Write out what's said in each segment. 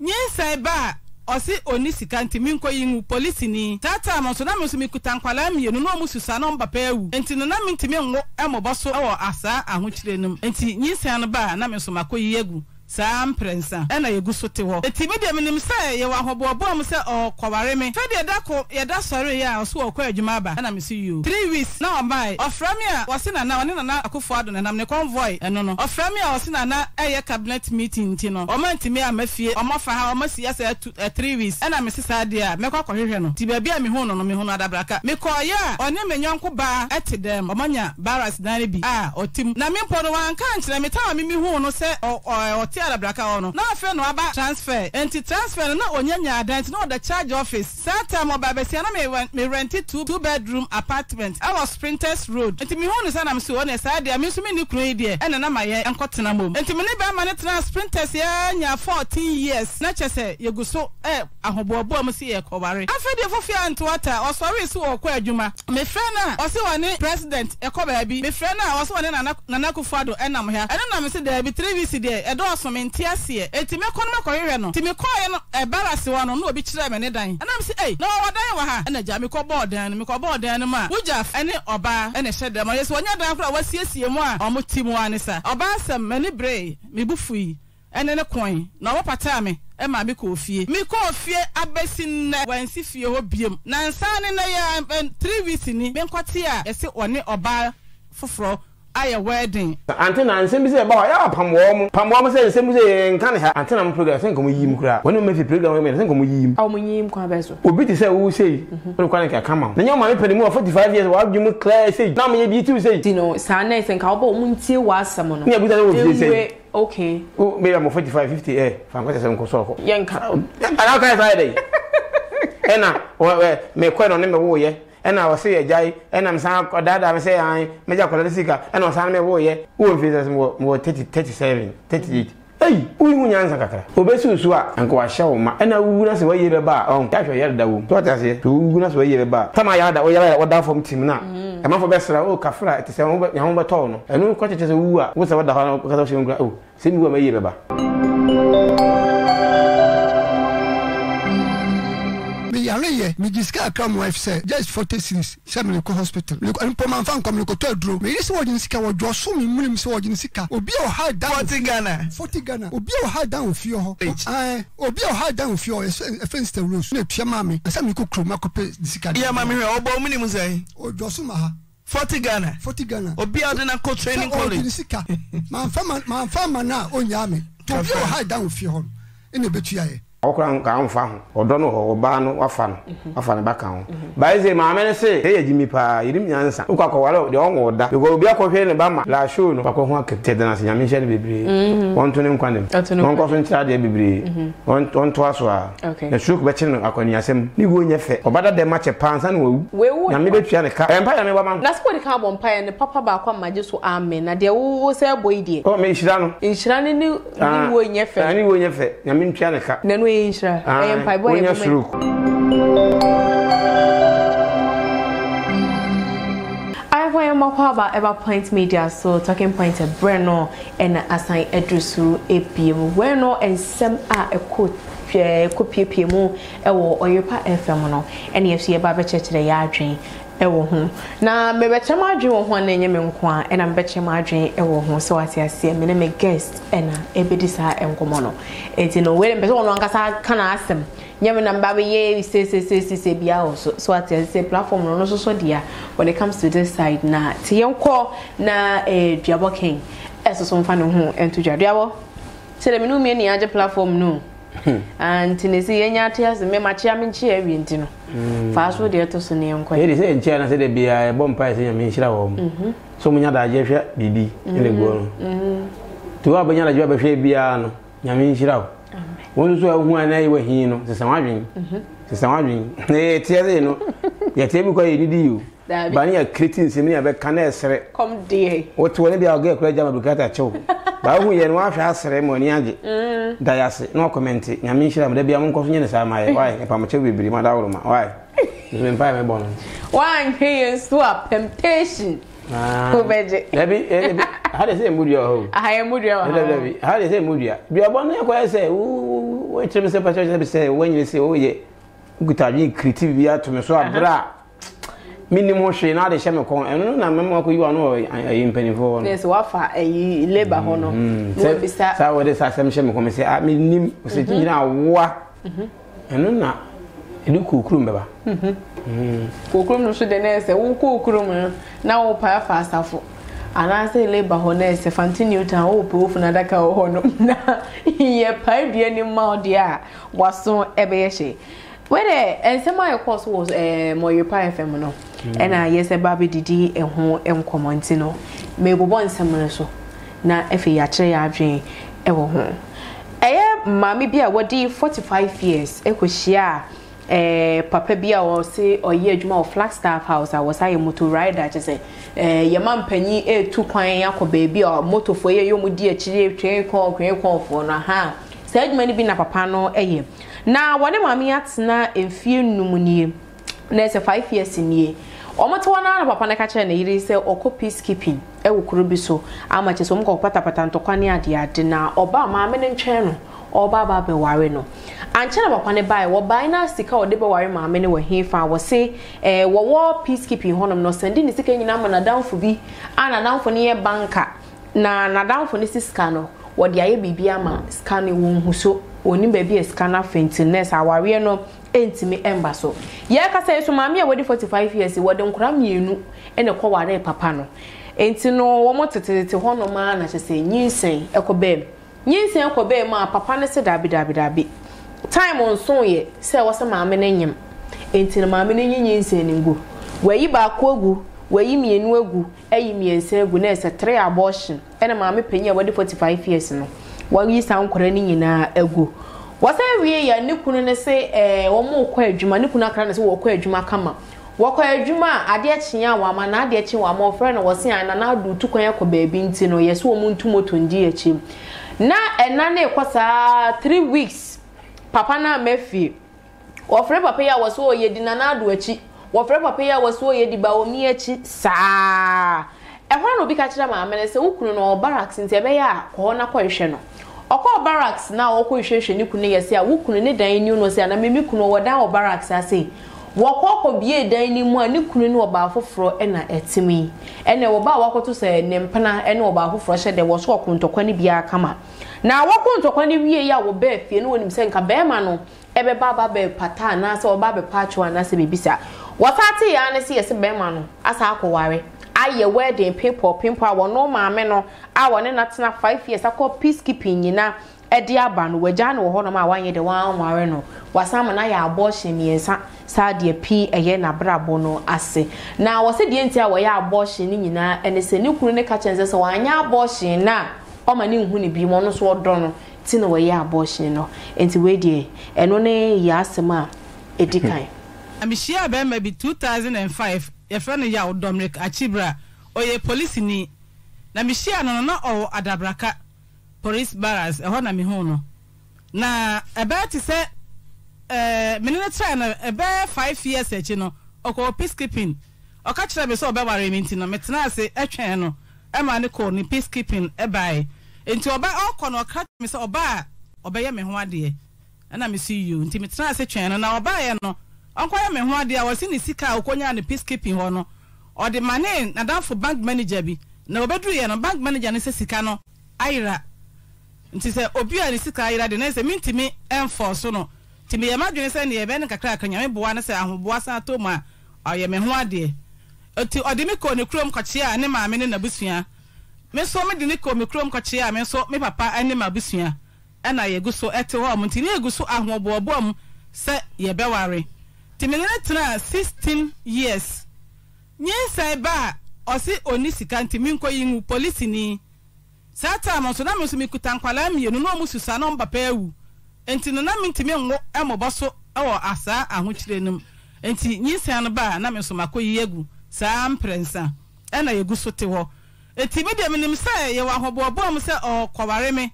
Nye ba osi onisika ntimi nko yinwu police ni tata monsona mosimi kutankwala mi yenu no mususa no mbapa ewu enti no na mintimi nwo emoboso awo asa ahochirenum enti nyisa no ba na menso makoyi egu Sam prensa ena yeguso tewo enti media minim se ye wahobo obo am se okwaware me fede dako ye da sori ya oso okwa adwuma ba na mesu you 3 weeks na ombai oframia wasina na one Nana Akufo Addo na namne convoy eno no oframia wasina na eye cabinet meeting ti no omantimi amafie omofa ha omasi asa 3 weeks ena mesisa de a mekwa kwohwehwe no ti baabi a me hono no me hono adabraka mekoye a one menyanko ba etedem omanya baras dani bi a otim na mempo no wanka ankyere metawa me hono se o Tiara braka ono na afa no aba transfer enti transfer na onyanya adant na oda charge office sata mo babesia na me rent two bedroom apartment I was Printers Road enti me honu sana me so na sadia me so me ni kunu ide ena na maye enkotena mom enti me ne ba ma ne Printers ya nya 14 years na chese yeguso ahobobo am si ye kobare afa de fofia ant water osori si okwa adwuma me frena osi wani president ekoba bi me frena osi wani Nana Akufo Addo ena mo ha ena na me se da bi 3 weeks de edo mentiasie etimekon makoyere no timekoye no ebarase wa no no obi kire me ne dan anam se ei no wadan wa ha na ja mekobod dan no ma wujaf ene oba ene shede ma yeso nya dan kra wasiesie mu a omotimu anisa oba asem mani brei mebufui ene ne kon na wopata me Emma mi ko fie abesin na wansi fie ho biem na nsane na ya 3 weeks ni benkwate a ese one oba foforo Aya wedding. Antina and Simbi said, "Boy, yeah, Pamwam. Pamwam said, 'Simbi said, can't have Antina and Program. Think we yim cry. When you make the program, we think we yim. How many yim can be so? We be to say who say. We can't come out. Then your money pay more 45 years. What you make clear say? Now me be two say. You know, Sunday think how about Monday was someone. Yeah, but that was say. Okay. Oh, maybe I'm 45, 50. Eh, I'm going to say I'm console. Yanka. I can't Friday. Eh na, me quite on me wo ye. And I was say jai, and I'm saying that I say I major Colisica, and I was saying, oh, yeah, who visits more 37, 38. Hey, we will answer Cacra. Obesu, and go a show, and I will not say the bar on Cacra Yelda. What I say, who will not say the bar? Tamayada, or Yada from Timna. A month of Bessel, oh, Cafra, it's a home at all. And no cottages who are what's about the Hall of Cacra. Oh, same way, Yelba. Me jiska come wife say just 46 7 ko hospital look and poman fan come look to draw me this word insika wo draw so me mulim so word insika obi o hard down 40 Ghana obi o hard down of your eh obi o hard down of your offense the rules na pia mame asa me ko kroma ko pe insika yeah mame we obo mulim say o draw so ma 40 Ghana obi o na ko training college insika man fama na onyame to be hard down of your in betuae okran ka anfa ho odono ho oba no afa no baka ho bai ze ma amene se ye jimi pa yirim nyansa ukwa wala de onwo da go obi akohwe ne ba ma la show no bako ho akete na se nyame hye ne bebre won to ne nkwanem won ko so ntira de bebre won to aso a na shook be chine akwani asem ni go nya fe obada de ma che pansa na wawu na me betua ne ka empire me ba ma na squad ka bo empire ne papa ba kwa maje so amen na de wo se boy de o me inshira ne ni wo nya fe ani wo nya fe na me ntua ne ka Insha. I am Pai Boy. I am Mapaba about Point Media, so talking point a Breno and assign Edrusu APM. Breno and some are a quote. Copy PMO or your part ephemeral, and if she about the yard dream. Ewo ho na me betre ma adwe wo ho na enye me nko a ena me betre ma adwe ewo ho so ati ase me ne me guest ena ebedi sa enkomo no enti no we me so no anka sa kana asem nye me na mba be ye se bia wo so ati ase platform no so dia when it comes to this side na ti yenko na duabo king eso so mfa ne ho entu duabo sele me no me ni age platform no and tinisi yenya tias me machi aminchi e wi ntino fast food e to so ne nko e dey say nchia na say de bia e bom pai say me hira wo so munya da je hwa bibi ele go no to abanya da je ba hwa bia no nya me hira wo won so ahu an ayi wahin no se san wadwin e tie dey no ya tie bi ko e didi yo ba ni a cretin se me ya be kan esere come dey what won e bia o ge kura jama bukata chew ba hu ye no ahwa asere mo ni age dayase no comment nyame hira mda bia mo nkoso nyene sa maye why e pa mo che bibiri ma dawro ma why me mpa me bon why he swap temptation ko beje lebi how they say mudia ho I am mudia how they say mudia bia bon na ko say When you say, oh yeah, good idea, creative via to me so a bra. Minimum she now the shame come. I don't know. Remember, you are not in penifo. Yes, what for? A labor honor. So, so what is that? Same shame come. Say, I minimum. Say, you know what? I don't know. You cook room, Baba. Cook room. Should the next say, oh, cook room. Now, pay fast for. And I say labor honor. Say, continue to hope for another cow honor. Now, ye pay the animal dear. Was so ebeshe. Whether and some of course was a more pie feminine, and I yes a baby did and home and commentino. Maybe one summer so. Now, if you are tray, I dream ever home. I am mammy beer, what did 45 years? Equishia, a papa beer or say or year more Flagstaff house. I was I a motor rider, just say, your mum penny, a 2 coin uncle baby or motor for you, dear chili train call, crane call for no harm. Said many been a papa no a year. Now, one of my meats now in few pneumonia, there's a 5 years in ye. Almost 1 hour upon a catcher and it is or peacekeeping. A would so. How much is some called Patapatanto Quania dia dinner or bar mamma and channel or Baba Bewarino. And channel upon a buy or by now stick out the Bewari mamma were here for was say a war peacekeeping honor no sending the second number and a down for be and a down for near banker. Now, down for Mrs. Scano or the Ibiama Scanny womb who so. Oni baby scanner faintness aware no entimi embaso ye ka say so maami a wadi 45 years wadi nkura mienu ene kwa ware papa no enti no wo motetete hono ma na chese nyinsen ekobem nyinsen ekobem ma papa ne se dabi time on so ye say wose maami ne nyim enti no maami ne nyinsen ngo wayi ba kogu wayi mienu egu ayi miense egu na ese 3 abortion ene maami penya wadi 45 years no wagi sound kurani na ego wasa wie ya nikunu ne se omo kwa adwuma nikunu akra ne se wo kwa adwuma kama wo kwa adwuma ade akyen a wama na ade akyen wama ofre na wose ana na adu tukwan yakwa baabi nti no yeso omo ntumoto ndi akyem na ena na ekosa 3 weeks papa na mefi ofre papa ya wose oyedi na na adu akyi ofre papa ya wose oyedi ba omi akyi saa ehwa no bi ka kira maame ne se ukunu no barracks nti ebe ya ko na kwa hwe no okwa barracks na okwa hwehwe ni kunu yesi a ukunu ne dan ni no se ana memi kunu wo dan barracks ase wo ko bie dan ni mu a ni kunu no ba afoforo e na etimi ene wo ba wakoto se ne mpana ene wo ba afoforo hye de wo so okuntokwa ni bia kama na wakuntokwa ni wie ya wo ba afie no wonim se nka be ma no ebe baba be pata na se wo ba be pacho ana se bibisa wo tati ya ne se yesi be ma no asa akware aye wedding paper wono maame no a wone natena 5 years akọ peacekeeping nyina e de aba no waja na wo hono ma wanye de wan ware no wasam na ya abortion yensa sa de p eye na brabo no ase na wose de ntia wo ya abortion nyina ene se ne kunu ne ka chense se wanya abortion na o ma ne hu ne bi mo no so odo no ti na wo ya abortion no enti we de eno ne ya asema edikan amishia be maybe 2005 your friend Yao Dominic Achibra, or your police ni. Na mishia no na or adabraka police barracks, a hona mihono. Na about to say minute about 5 years at you know, or call peacekeeping. Or catch up a so baba reminting, metanase, a channel, a manico, ni peacekeeping, a bay. Into a bay or corner, catch me so bar, or bay me 1 day. And I miss you, intimitras a channel, now bay no. Uncle me ho ade a wose ni sika okonya ne peacekeeping ho no or the money na down for bank manager bi na obedru ye no bank manager ne se sika no ayira nti se obi a ne sika ayira de na se mintimi enforce no ti me yema dwene se ne ye be ne kakra akanya me boa na se ahoboa sa to ma aye me ho ade oti ode me ko ne krom kwache a ne maame ne na busua me so me de ne ko me krom kwache a me so me papa ne ma busua ana ye guso ete ho mo nti ne guso ahoboa bom se ye be ware Timinatra 16 years. Yes, I ba or see only sikanti minko yin police ni. Sata Monsonamus Mikutanqualam, you know, Mususanum Papeu. And Tinamin Timin Amobasso, our Asa, and which renum. And Tinisana Ba, Namusumako Yegu, Sam Prensa, and I gusotiwo. A Timidium say, you are Hobo Bomsa or Covareme.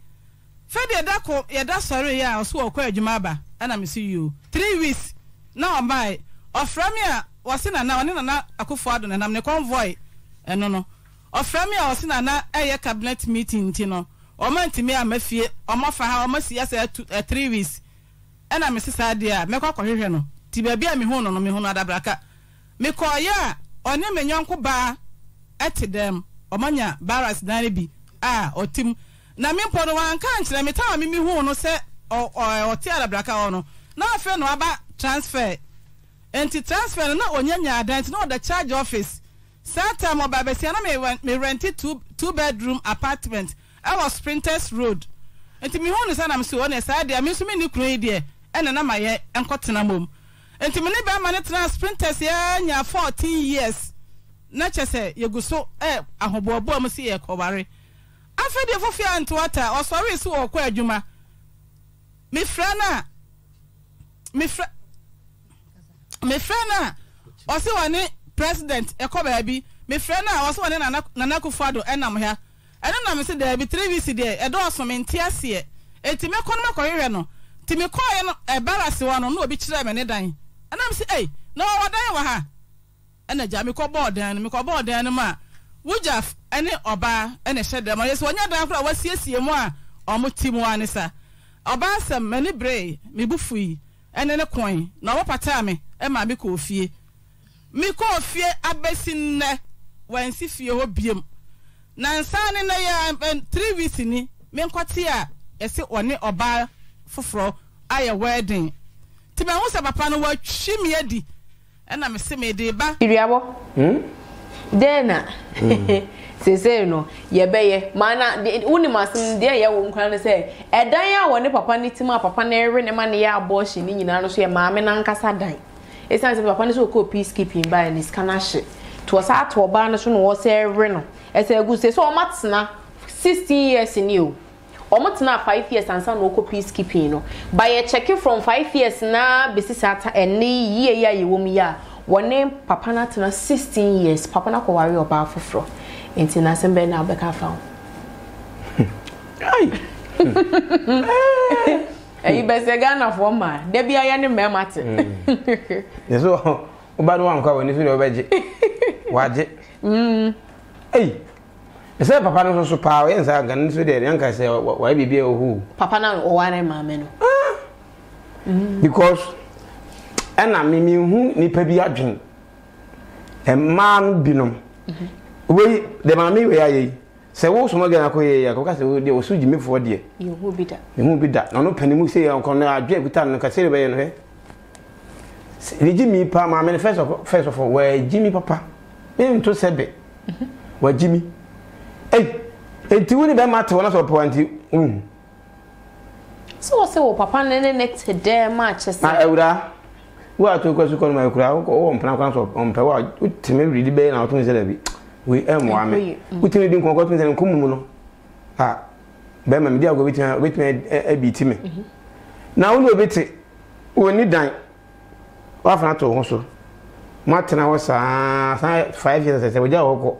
Fedia Daco, Yada Soria, or so, Quajumaba, and I miss you. 3 weeks. Now by Oframia was in now Nana Akufo Addo and I'm the convoy and no Oframia was in a cabinet meeting tino or man to me a mafia or mafa how much yes 3 weeks ena mesisa de a mekọ kọhwehwe no ti ba bia me hu no no me hu adabraka mekọ ya onye menyonko ba etedem omanya baras na bi a otim na mpo no wanka nkyere me ta me hu no se oti adabraka ono na afi no aba transfer enti transfer na onyanya adan na oda charge office Santa mo babesia na me rented two bedroom apartment I was Printers Road. Enti mi honu sana msi wone saa dia mi sumi ni kru dia ena na maye enkotena mom. Enti mi ne ba ma ne tena Printers ya nya 14 years. Na chese yeguso ahobobo am si ye kobare. Afede fofi anti water osori si wo kwa adwuma. Mi frana osi wone president ekoba bi. Mi frana osi wone Nana Akufo Addo enam ha. Ana na me se da bi 3 weeks de e do asomenti ase enti me kono makoyere no ti me koye no e barase wono no obi kire me ne dan ana me se na wo dan wa ha ana ja me ko board dan ma wujaf ene oba ene shedem o yeso nya dan kra wasiesie mu a omoti mu ani sa oba sam me ne brei me bufui ene ne kon na wo pata me e ma me ko ofie abesinne wansi fie ho biem nansane na ya 3 weeks ni menkwate a ese one oba foforo aye wedding ti me hosa papa no wa twimi adi na me se me de ba iriabo dena sese no ye beye mana uni masim de ye wo nkran se edan ya woni papa ni tima papa na ere ne ma ne ya abortion ni nyina no so ye maame na nkasa dan esa se papa ni so ko peacekeeping by ni skanashi to us at oba no so no wo se ere no ese eguse so omatena 16 years ni o omatena 5 years ansa no ko peacekeeping no by a check from 5 years na besisata eni ye ya yewom ya woni papa na tena 16 years papa na ko wari oba foforo enti na sembe na obeka fawo ai e besega na fo ma de bia ye ne memate yeso oba no am kwa woni fi no beje waje ese papa no so pa we nsa gan so de yanka se wa bibie ohu papa na o ware maame no because ana mimi hu nipa bi adwen emma no binom we de maame we aye se wo so maga akoye ya ko ka se wo de osuji mefo de ye hu bida no no panimu se ya ko na adwe kuta no ka se be ye no he jimi pa maame first of all we jimi papa me to sebe wa jimi enti woni be mate wona so poanti so se wo papa nene next day match se na ewura wo atoko su kon ma ekura wo mpana kwan so on pe wa utime ridi be na otun se labi we emu ame utime din kon ko tun se nko mumu no ah be ma me dia go betime abitime na wo obete woni dan wa fana to ho so matena wo sa 5 years se wo ja wo ko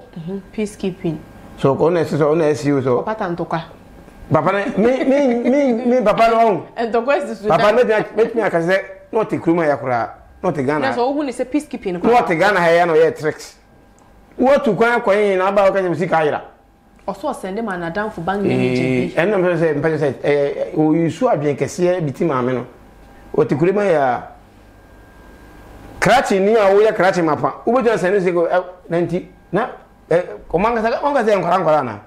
peacekeeping so on SU so papa tantoka papa me papa lo entoko SU papa me akaze not kruma yakura not Ghana so who ni say peacekeeping ko not Ghana here no here tricks what to kwan kwan na ba o kan musika ayira oso sende man adam for bank energy and no say mpaje say o isu abien kese bitima me no o te kruma ya krati ni awo ya krati mapa ubo jo sende se ko 90 na onga se nkora na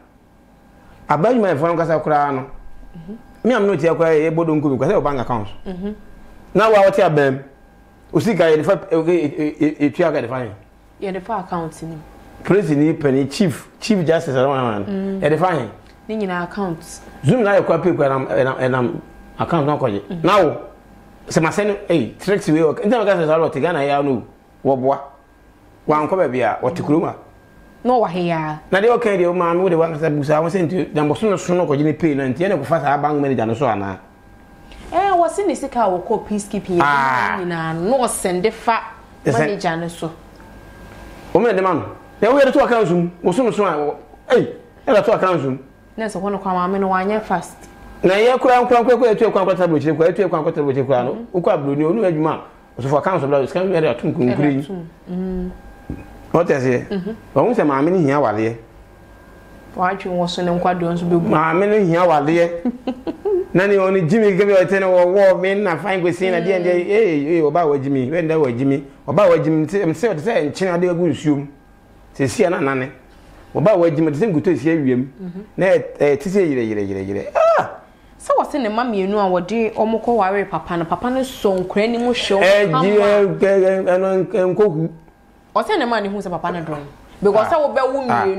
abayi my phone kasa kura no me am no ti akwa ye bodo nko bi kwase bank account na wa oti abem usika ye defa e tia ka defa ye defa account ni president penny chief justice around e defa he ni nyina account zoom na ye kwa pay kwa na account na kwaje na wo se ma send tricks we work nta ka se salo ti Ghana ya no wo boa wa nko ba bia wo ti kuruma no wa here na dey okay dey o ma me we dey wan kasa busa won sent you dem boso no so no ko gine pay na ntia na ko fa sa bank manager no so ana wo se ni sika wo ko peacekeeping ni na no send fa manager no so o me dey man dey we dey to account zoom wo so no so e dey to account zoom na so hono kwa ma me no anya fast na ye kura etu kura tablo chire kura etu kura kura tablo chire kura no wo kwa blo ni onu adwuma so for account so blo scan we dey atun kunkuri what is it? But once a mammy here, while here, why you was in a quadrons, be mammy here, while here. Nani only Jimmy gave you a 10 or war men. I find we seen at the end. Hey, about Jimmy, when there were Jimmy, about Jimmy himself saying, China, they will assume. Say, see, Nana, about Jimmy, the same good to see him. Ah, so what's in the mummy, you know, our dear Omoko Warrior Papa, Papa's song, craning show, and what's in the man who's a Papa drum? Because I will be woman, you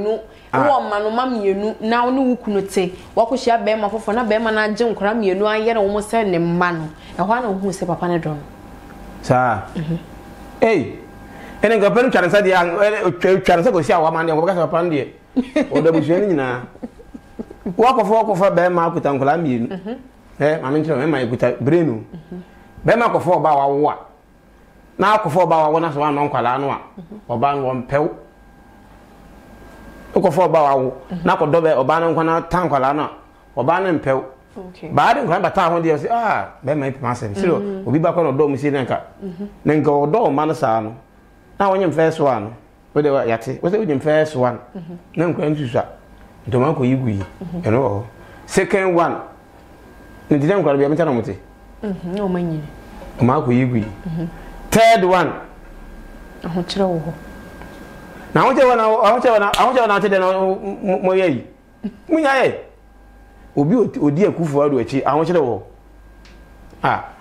know, man, you know, now no could say, what could she have been for not bear man and junk cram, you know, I yet almost said a man, and one who is a papanadron. Sir, eh, and a government can say the young chance of our man and work upon the Bushina. Walk of a bear mark with Uncle Amin, eh, I mentioned my good brenu. Bear mark of 4 bow what? Now for 4 bow one as one Uncle Anua, or ban one pelt. For bow, knock or double or banner, tankalana, or banner pelt. But I didn't grab a time when they say, ah, that might pass him. So we'll be back on a door, Missy Nanka. Then go door, Manasano. Now when you first one, whatever yatty, was it your first one? No, grandchildren. To Uncle Yugi, you know. Second one. You didn't grab your metamorphosis. No, my name. Uncle Yugi. Third one. Now, I want to tell them, Moye. Munae. Obi Akufo Addo echi, I want you to go. Ah.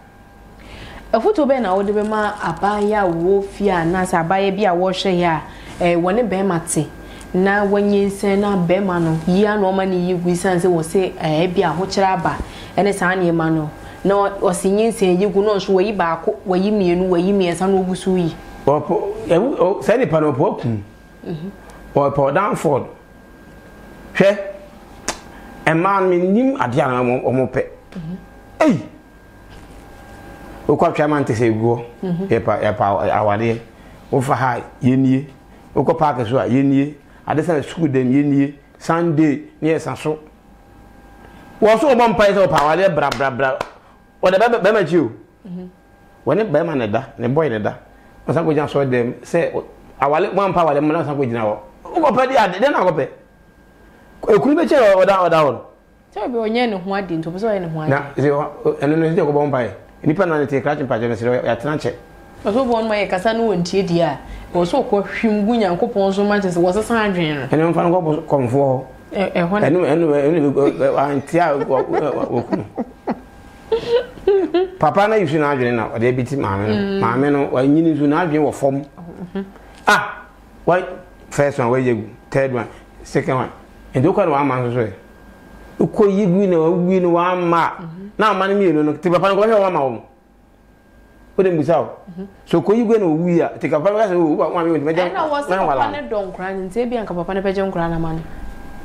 A photo banner would be my abaya wolf here, and as abaya be a washer here, a one in Bemati. Now, when you send a Bemano, ye are no money you will say, a be a hocheraba, and a sunny mano. No, or singing say you could not show you back where you mean where you mean as an obusui. Or send a pan of walking. Or pour down for a man meaning a diana or mope. Eh, O Quatraman to say go, epa, our day, over high, ye, Oko Parkers, ye near, I decided school them ye near, Sunday, yes, and so. Was all one place of power, bra, bra, bra, or the Bemmet you. When a Bemanada, the boy Neda, as I would saw them say, I will let one power the Manas with now. Oh, but then I'll pay. Could be chair or down. Tell me when you want to be so anyone. Now, and then bomb by. Independent crashing pageants at Tranche. But one way Cassano and Tidia was so called him win and coupon so much as was a sign. And then found what was come for. And when I knew anywhere, I'm tired. Papa, na you should not now, or they beat him, Mamma, or you need to not be form. Ah, why? First one, where you third one, second one, and look at one man's way. You call you win one mark. Now, man, you know, take a pan go one home. Put him without. So, could you go to we are take a pan who want me to make a don't cry and say, be a cup of a pigeon granaman.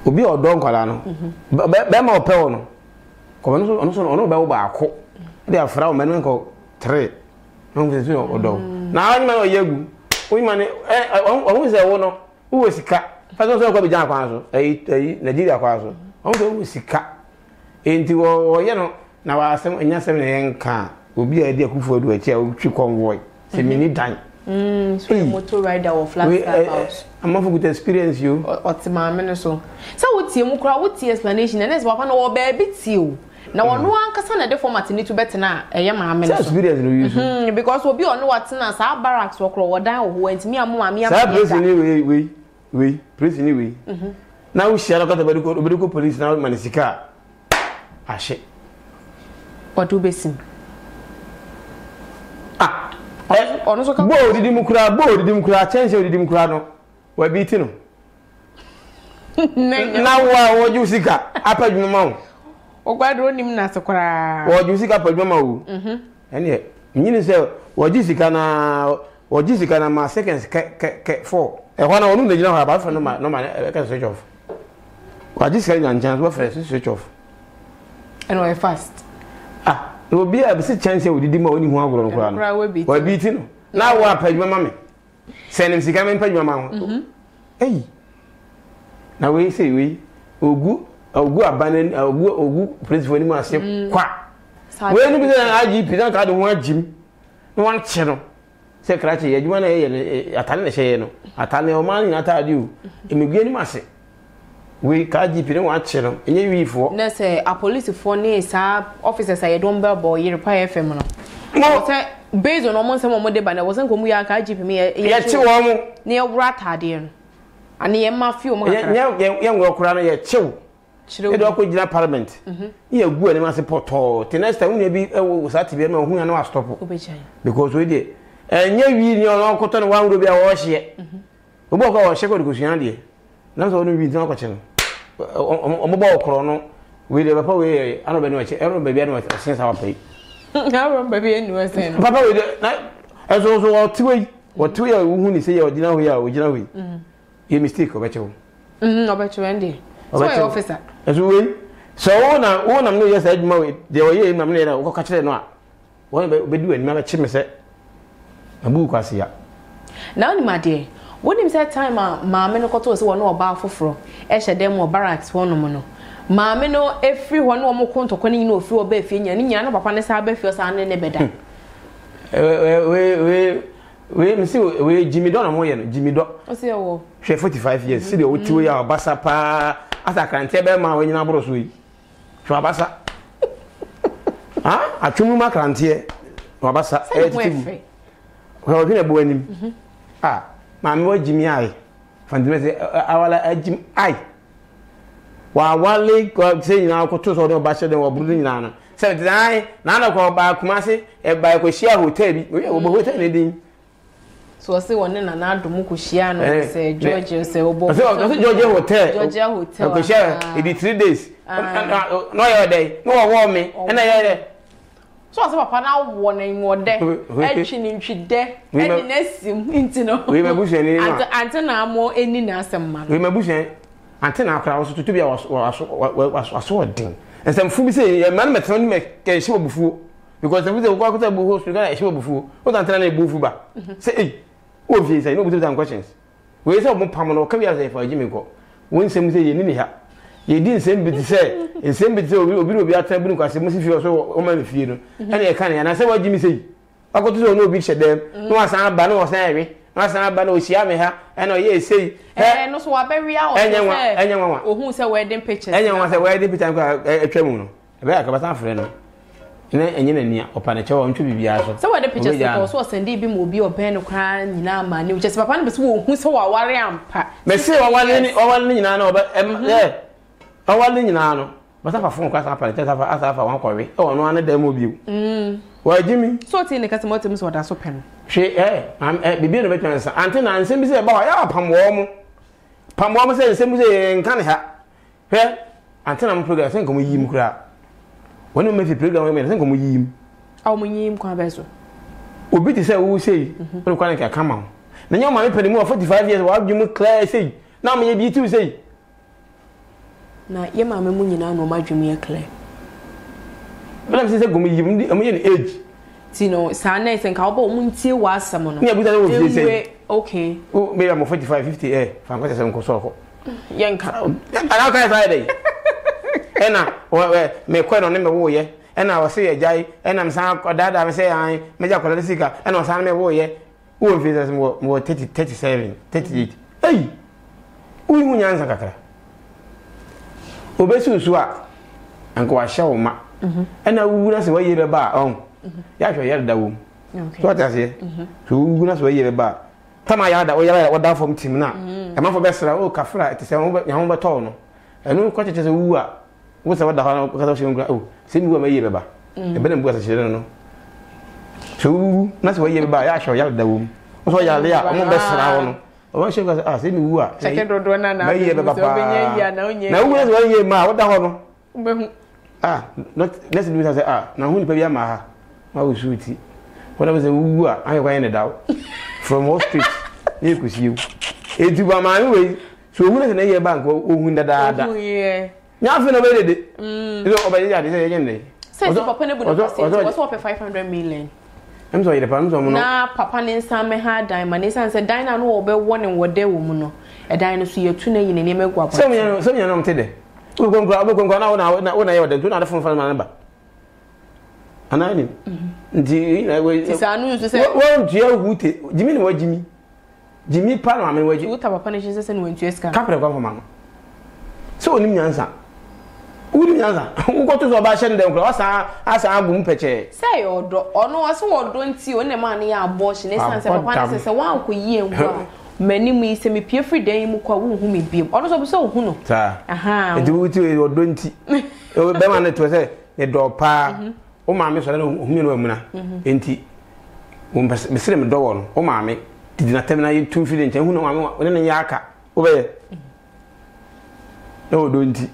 Ubi or don't call but Bemo Pelno. They are from Menonco trade. No, now I know you. Women, always a woman who is a cat. I don't know about a Nigeria puzzle. Also, is a cat. Into you know, now I some in your 7 a.m. car will be a dear who for do a chair which you convoy. Say, many time. So motor ride our flat. I'm not good experience you or to my minister. So, what's your crowd? What's the explanation? And that's what an old baby you. Now, one can the format need to better now, a young man. Because we'll be on what's in us, our barracks or crow down who went me and Mammy. We prison anyway. Now we shall go to the medical police now, Manisika. I shake. What do basin? Ah, also come. Bow, did him cry, change your dim crano. We're beating. Now, what you seek up at your mouth. Oh, God, don't even ask a cry. What you seek up at your mouth. And yet, Minister, what Jessica and my seconds kept for. And one only you know about for no man, I can switch off. What this kind of chance was first switch off. And we're fast. Ah, it will be a chance with the demo only one ground. We're beating. Now, what paid my mammy? Send him to come and pay your mamma. Hey, now we say we will go abandon or go place for him. I say, quack. When you be an IGP, don't got one gym, one channel. Say, Cratchy, you want a talent, a talent, a man, and I tell you, immigrant, must say. We can't give you one channel. Any for no, say a police phone is officers. I don't bell you repair feminine. Based on almost some more day, but I wasn't going to catch me yet. Near rat had you and near my fuel. Young walk around here, chill. She don't go to parliament. You're good and must support all. The next time we be a Saturday, who are not stop because we did. And you know, Uncle Ton one will be a wash yet. The walk our shepherd goes yandy. That's all we don't catch him. On the ball, Colonel, we never pay. I don't know what everybody knows since our pay. Now, baby, Papa, as also 2 or 2 who say or dinner we are, you know, you mistake of you. No, but you Andy. Officer. As we so on, I'm no said, Moe, they were here, my name, or catch them not. What we do and manage him, said a book was here. Now, my dear, what is that time, Mamma, no cotton was one or bar for fro, Esha demo barracks one mono. Mamma, no, everyone no more conto conning no few beef in Yana, Papa, and Sabbath, your son and a bed. We, Jimmy Donna Moyen, Jimmy Doc, she 45 years, see the old 2 year bassa pa, as I can tell them when you are brosui. Trabassa, ah, a chumma crantier, Mabassa, well, we are born. Ah, my boy Jimmy, I found our Jim, I. While one leg could say now, Cotus or Bachelor or Brunana. So, I now call back Massy and by Cosia Hotel. We overweight anything. So, I see one in an ad to Mukusiano, say Georgia, say Georgia Hotel, Georgia Hotel. Cosia, it is 3 days. No, your day, no warm me, and I had it. So, I saw warning or death, etching in death, and nest him into no. We may bush any antenna more any nasam man. We may bush any. Antenna crowds to be our sword. And some fool say, a man can show before because the widow walked up who should show before. What antenna boofuba? Say, oh, he said, no good questions. We saw more Pamela Caviar for Jimmy Go. When some say, you didn't send me to say, and send me to be at Taboo because you must feel so woman funeral. And I can't, and I said what Jimmy say. I got to know no bitch at them, no San Bano was angry. Masana bana osiame ha eno ye sei eh no so aberia o enyanwa ohun se wedding picture enyanwa se wedding picture ko atwam no e be aka basan frɛ no ne enyina nia opane chewa ntwe bibia so se wedding picture ko so sende bi mo bi oben no kra nyina ma ne ujese papa no be so ohun so waware ampa me se waware ni nyina na oba eh waware nyina no basa fa fon ko asa apane tesa fa asa fa wan kɔwe e wono ane da mo biu wa Jimmy so ti ne kasemotem so da so pɛn she I'm bibi no betwan sa ante na nsem bi se ba ya pamwo mo se nsem se nka ne ha hwɛ ante na mo program se nka mo yim kura wonu me fi program me se nka mo yim aw mo yim kwa ba so obi ti se wo sei no kwa ne ka kama na nya ma me pɛni mo 45 years wa adwum clear sei na mo ye bi tu sei na ye ma me mo nyina no ma adwum ye clear bela se se go mo yim mo ye ne age. You know, Sunday and cowboy won't see was someone. Okay. Oh, maybe I'm 45, 50, eh? From what I said, Cosor. Young cow. And I'll try Friday. And I may quite on him a warrior. And I will say a jay, and I'm sound or that I say I may call a seeker, and I'll sound a warrior. Who visits more 37, 38. Hey! Who won't answer Cacra? Obesu Suak and go a shower, ma. And I wouldn't say where you're about on. Yeah, sure, yeah, that woman. What I say? Who knows where you're about? Tamayada, or you're down from Timna. A man for best, oh, Cafra, it is your home at all. And no cottages are woo up. What's about the honor because of oh, same woman, you're about. The better was a children. So, that's where you're about, yeah, sure, yeah, that woman. So, yeah, I'm best around. Oh, she was asking you who are. Second Rodona, now you're about. Now, where's where you're about? What the honor? Ah, let's do it as they are. Now, who pay your maha? I was sweetie. What I was a woo, I went out from all streets. You could see you. It's by my way. So, who is an air bank or wound the dada? Nothing about it. You don't obey that again. Say, what's worth 500 million? I'm sorry, the pounds on now. Papa and Sam had diamonds and said, Dina, no, obey one and what they woman. A dynasty, your tuna in a name of guap. Some you know today. We're going to go now when I order, do not phone for my number. And I didn't. Well, Joe, what Jimmy, what Jimmy? Jimmy Palmer, where you would have a punishment and went to escape. Capital government. So only answer. Only answer. Who got to the bashan them? As I am peche. Say or no, as one don't see on the money abortion. Let's answer one says a one could year. Many me semi pure free day mukwa who me beam. Also, so who no. Aha. Do it or don't see. Oh, Beman, it was a door pa. Oh, mammy, so I don't know. Ain't he? Miss Rim Dawn, oh, mammy, did not terminate 2 feelings. Who know I'm within a yaka. Obey. No, don't he?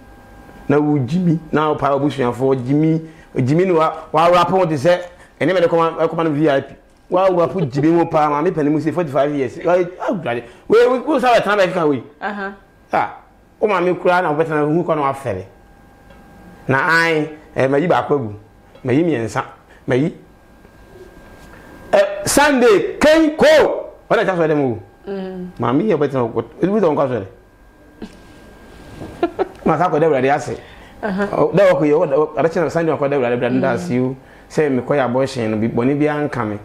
Now, Jimmy, now Power Bush and for Jimmy, Jimmy, while rapport is there, and never come VIP. Well, we put Jimmy Palma, my penny, 45 years. I'm glad. Well, we will have a time I can we. Ah, oh, my milk crown, I'm better who can have ferry. Now I am a Yibakobu, my Indian son, my Sunday came cold. What I just let them move. Mammy, a better what we don't cause it. My uncle, whatever I say. Oh, no, we are sending a whatever I does you say, McCoy abortion will be Bonnie coming.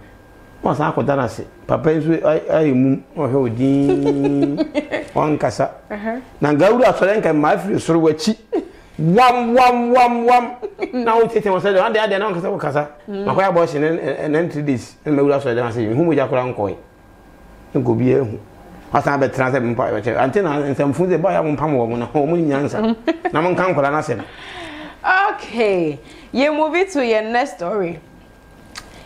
Once I could dance it, Papa is I move or hold one cassa. Now go after and my friends through a cheat. One. Now it's on the other than Uncle Cassa. My wife was in an entry this and my last dancing. Whom would I call? No go be a as I bet transit until I some food they buy a pump woman, a home in answer. Now I'm come for an answer. Okay, you move it to your next story.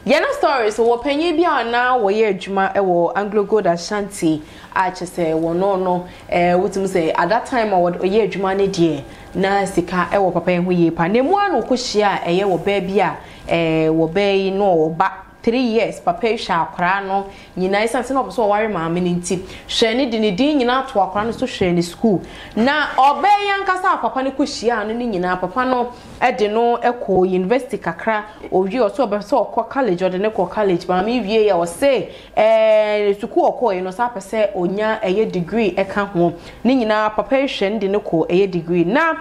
Yana stories wo panyi bia na wo ye adwuma e wo Anglo Gold Ashanti a chese wo no wotum say at that time wo ye adwuma ne de na sika e wo papa ye ho ye pa ne mu an okohia e ye wo ba bia wo ba yi no wo ba 3 years papa sha akra no nyina isanse no so wo ware maame ne nti hwe ne de ne din nyina to akra no so hwe ne school na oba yan kasa papa ne kohia no ne nyina papa no e de no ekọ university kakra owie o so oba so okọ college o de ne kọ college maame wie ya o say school okọ ye no sa pese onya eye degree eka ho ne nyina papa hwe ne de ne kọ eye degree na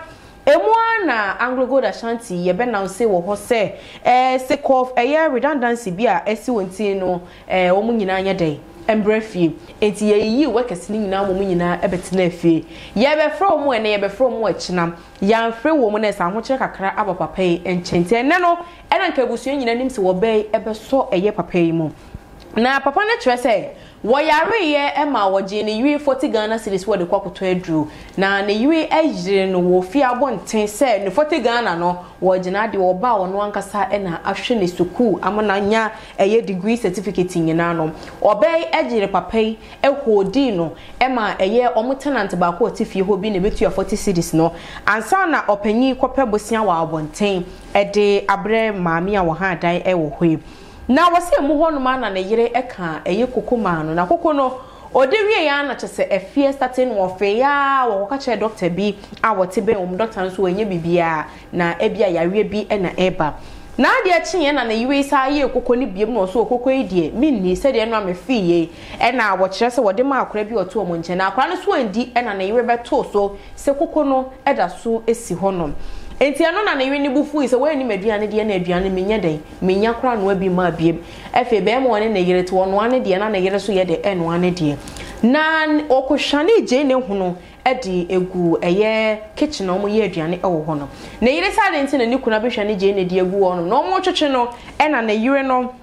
Emwana Anglo Gold Ashanti yebe na nse wo ho se sekof eye redundancy bia esi wonti no omu nyina anya dey embrefie enti ye yi workers ni nyina omu nyina ebetena afie yebe from wo ne yebe from wo akina yan fre wo mu na esa ho kire kakra abapapai enchente ne no ena nkabusuo nyina nimse wo bei ebeso eye papai mu na papa na kire se woyare ye ema woje ne yue 40 Ghana cedis wo de kwakoto adru na ne yue ajire no wo fi abonten se ne 40 Ghana no wo gina de wo ba wo no ankasa e na ahwe ne suku amana nya eye degree certificate nyina no obey ajire papai e hodi no ema eye omutenant ba ko otifi ho bi ne betu 40 cedis no ansa na opanyi kwopɛ bosia wa abonten e de abre maami a wo ha dan e wo hwe na wase mu ho no ma na ne yire eka eye kokoma no na koko no odewie ya na chese afie starting wofe ya wo ka che doctor bi a wote be doctor nso enye bibia na ebia yawe bi na eba na de achi na ne yiwe sa ye kokoko ni biem no so kokoko idie minni se de no amefie e na wo kire se wode ma akora bi oto omo nche na akora no so ndi na ne yiwe beto so se kokoko no eda so esi hono enti ano na newe ni bufu ise we ni maduane de na aduane menye den menya kra no abi ma abiem efe be mo ne yire to ono ane de na yire so ye de eno ane de na okohwane je ne hunu edi egu eye kitchen omo ye aduane ewo ho no na yire sare enti na ni kuna be hwane je ne de egu ono no mo twetwe no e na yire no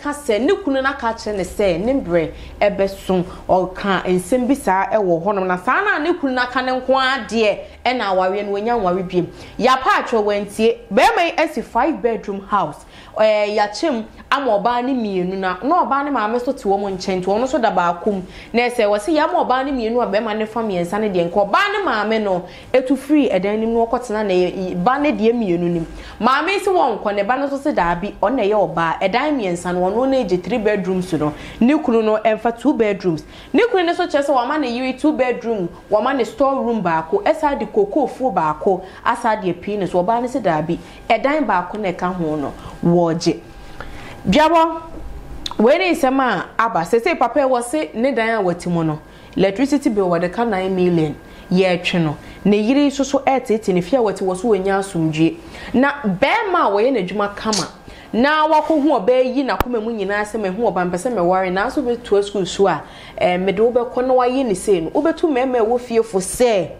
kase ne kunu na ka kye ne se ne mbre ebesun oka ensem bisa ewo honom na saa na ne kunu na ka ne nko ade e na aware no nya nware biem ya pa atwo wantie be mai esi 5-bedroom house ya chim amoba ne mienu na no oba ne maame so te wo mo nchente wo no so da baakum na ese wo se ya amoba ne mienu a be ma ne fam yensa ne de nko ba ne maame no etu free edan nim no kwotena na ba ne de mienu nim maame si wo nko ne ba no so se da bi on na ye oba edan miensa no no na je 3 bedrooms no ne kunu no emfa 2 bedrooms ne kunu ne so chese wo ma ne yiri 2 bedroom wo ma ne store room baako esa de kokofu baako asa de pin so oba ne se da bi edan baako na ka ho no woje biabo when is a man abba say papa was say ne dan awatimono electricity bill wa de ka 9 million ye tweno ne yiri so so etete ne fia wati wo so onya asumdwe na be ma wo ye na dwuma kama na wako huo be yi na kuma mu nyina aseme huo ba mpese me ware na so be to school so a me de wo be kono wa yi ni se no obetu meme wo fiefo se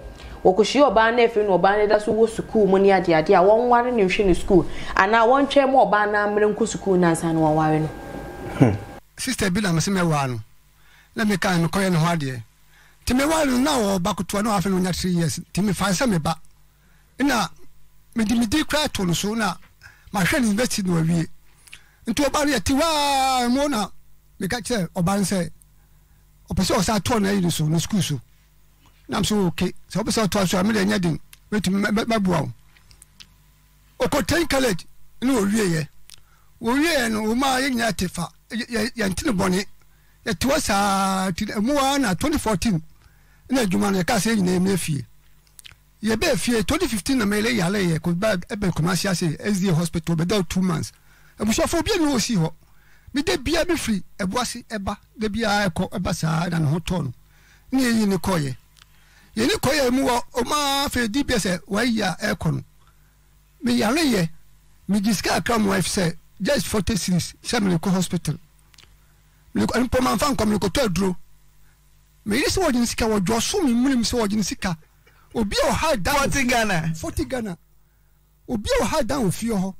Wokushi obane fe no obane da so wo school mu ni ade a won ware ne hwe ne school ana won twem obana mre nko school na san won ware no. Sister Bila me se me wa no. Na me kan no koye ne ho ade. Ti me wa no na wo bakoto na afa no nya 3 years. Ti me fa se me ba. Ina me di kwa to no so na ma hwe ne invest no awie. Nti obane ya ti wa mo na me ka che obane se opeso sa to na yi so no school so. I'm so okay. So I saw to me anything. Wait, my boy. Okotain college. No, we are no ma yatifa. Yantin Bonnie. It was a Moana 2014. And a Juman, a Cassie named Nephi. Ye bear fear 2015 a melee alley could bag Eber Commercia as the hospital without 2 months. And we shall forbid no see her. Be they be a free, a bossy eba, the be I call a bassard and hoton. Near in the coy. Ye ni koye muwa oma fe DPS waya ekon me yale ye me jiska kam wife se just 46 semi ko hospital me ko npo man fan ko me ko todro me yisi wodin sika wodjo so me mulim se wodin sika obi o hard down 40 Ghana obi o hard down ofio ho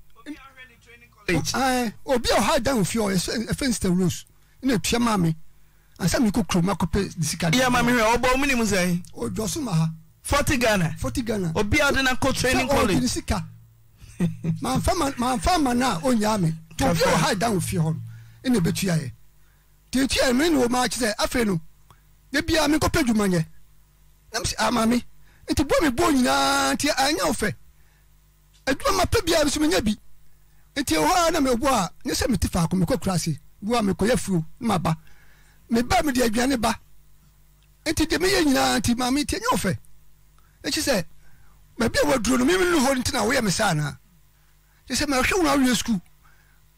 obi o hard down ofio e fence the rules ina tia mami. And some you could crumb up this car. Yeah, my mirror, or Bominimuse, or Josuma, 40 Ghana, or be out in a co training college. My farmer now, on Yami, to be high down with your home in the Betia. Tia men will march there, Afrenu. They be a micro pedumania. I'm mammy, and to Bobby Boyna, Tia, I know fair. I do my pebby, I'm so many. And Tia, I'm a war, no 75 crassy, Guamicoyafu, Maba. Me ba me dia dwane ba enti de me ye nyina anti ma me tie nyofe echi se ma bia waduro no me lu ho nti na wo ye me sa na je se ma hwe wo school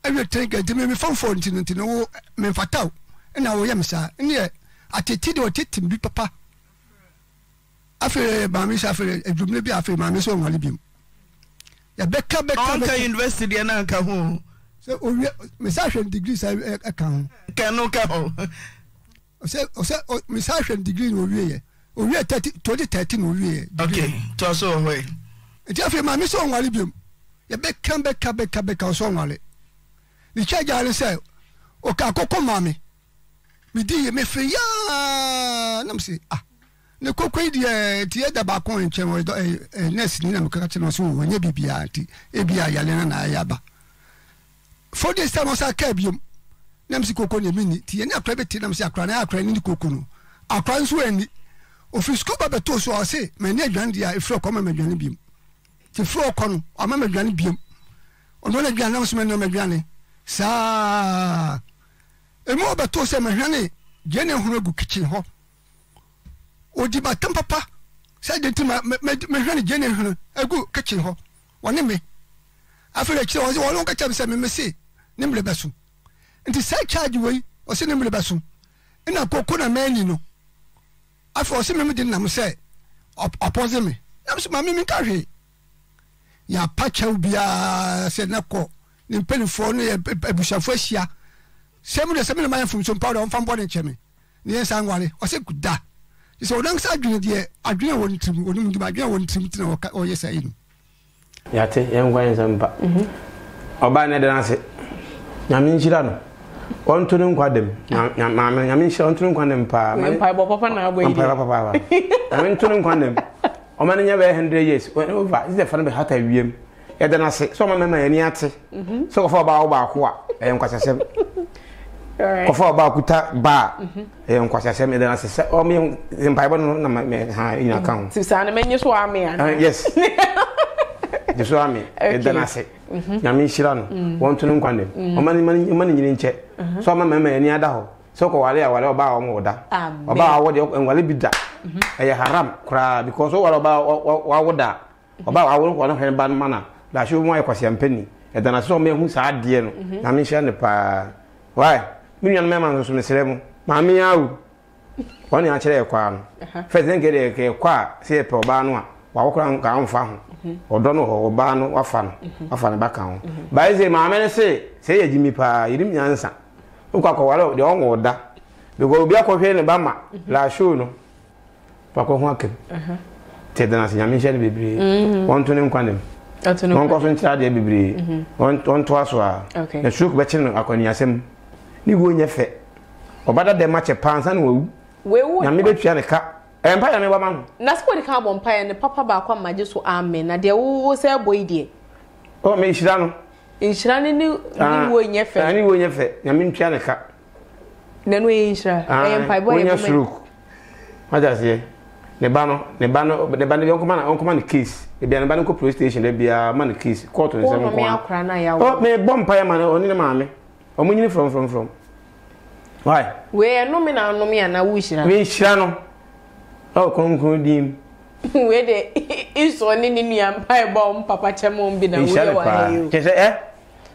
awie tege de me fam fo nti no wo me fataw na wo ye me sa ne ye atete de otete mbi papa afi ba mi sa afi edumne bi afi ma me so nwale bi ya beka university de na nka ho se o me sa hwe degree sa aka ho kanu ka ho. I said, Miss degree will be. We are 2013 will be. Okay, just so way. It's after my miss on Walibium. You back come back on Somali. The charge I say, Okako, mammy. We did me free. Namsi, ah, no coquet the other back on chamber, a nest in a catching or so when you be beati, Ebia Yalena Yaba. 4 days time was a cabium. Namsi koko ni mini ti eni akra beti namsi akra ni koko no akra nso eni ofisiko babeto so ase me ni adwan dia ifro ko ma medwan biem ti fro ko no ama medwan biem ono na dwan namsi me no medwan sa emo babeto se me hwane je ne hunu gu kitchen ho odi batam papa sa de ti me hwane je ne hunu egu kitchen ho woni me afere chi o won ka cham se me mesi ne mle basu. And the side charge way or send him the basso. And I could man, you know. I foresee me didn't say opposite me. I'm so mammy carry. Ya patcha be a said Nako, Nimpel for a bush of Fresia. Seven man from some powder on from Bonnie Chemmy. Near San Wally, or say good da. It's all alongside you, dear. I didn't want to go to my girl, want to know or yes, I am. Yate, young ones and but Obana dance it. Yaminchirano. On to them, Quadam, Mamma, I mean, she on to them, Quandam, Papa, I went to them, Quandam. O man, never 100 years. When over is the family hat a beam. Yet then I say, so my mamma and yatsi. So for Baobahua, I am Cassam. For Bakuta Ba, I am Cassam, and then I say, oh, me, the Bible in account. Susanna, men you swam me. Yes, you swam me, and then I say. Yaminchirano, want to know Quandam. O money in check. So my mamma and Yadaho. So go away about Moda. About what you and Walibida. A haram cry because all about Wawada. About our one of her bad manner. That's your wife was a penny. And then I saw me who's had dear. Yamishan. Why? Million mammas on the ceremony. Mammy out. One in a chair quam. First then get a quack, say Probano, Walkram Gown Farm, or Dono or Bano or Fan, or Fan Bacown. By the mamma say, Jimmy Pa, you didn't answer. Ukakowalo de ongo da de go bia ko hwe ne bama la show no pako ho akem Tedana Yamisha Bibri, one to him condemn. One coffin child Bibri, one to us were. Okay, the shook betting Aconiasem. You win your fete. Or better than much a pants and woo. Where would military cap? Empire never man. That's what the carbon pie and the papa back my just amen. There was a boy dear. Oh, me, she done. In Shannon knew when you fed any way you fed. I mean, Chanaka. Then we shall. I am by boy, yes, look. What does he? The banner, Uncle Man Kiss. If there are Banco police station, there be a man kiss, quarter and 7 pound. Oh, may bomb fireman only the mammy. Oh, meaning from. Why? We are nominal, no me, and I wish we shall. Oh, conclude him. Where the is only in the empire bomb, Papa Chamon be done.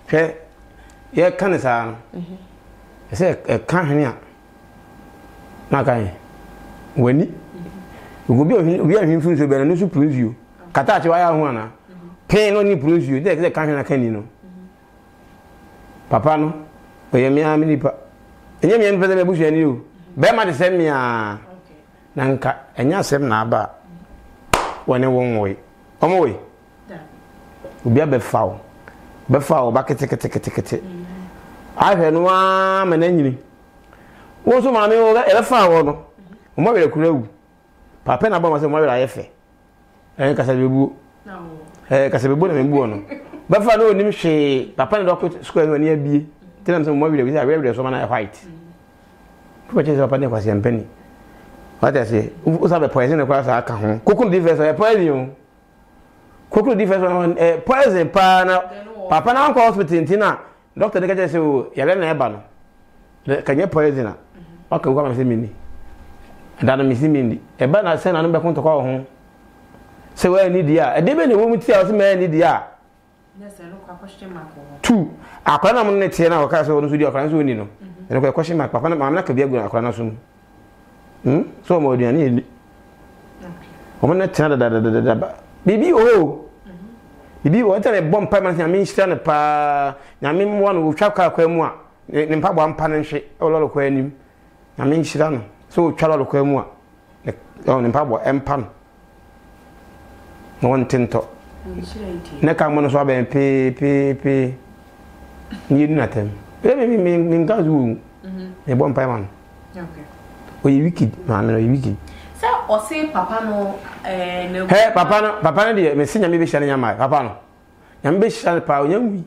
Okay, yeah, can it? I said, can't hear. Not I. When you we are influenced by the news to prove you. Katachi, I want pain only proves you. They can't hear a canino. Papa, no, but you may have many. And you may have a bush and you. Bema de send me a Nanka and your seven abba. When I won't wait. Come away. We are befoul. Before back a ticket. I had one and enemy. Also, my old elephant. Mother crew. Papa and Abba was a mother IFA. And Casabu Casabu and Bono. But for no name, she, Papa and Doctor Square when near B. Tell them some more with a very someone I fight. Purchase up and was a penny. What I say, who's have a poison across our home? Cocoa defense, I poison you. Cocoa defense, a poison pan. Papa now calls with Tintina. Doctor, the catcher said, Yelena Ebano. Can you poison? What can come and see me? And then Miss Mindy. A banner sent another phone to call home. So where need the air? A demon woman tells me need the air. Yes, I look a question mark. Two. I can't nominate ten or castle with your friends who know. And a question mark, Papa, I'm not to be a good corner soon. So more than you need. I'm not telling that. BBO. If you want a bomb payment, I mean, stand pa, I mean, one will chop car quemua, Nimpa one pan and shake all of quenim. I mean, she done so chalo quemua, on Impabo and pan. No one tinto. Necamono swab and pay. You do nothing. Let me mean God's womb. A bomb payment. Okay. We wicked, man, we wicked. Or say, Papa no, hey, Papa, dear, Miss Yamibi Shania, my Papa. Yambish shall power young.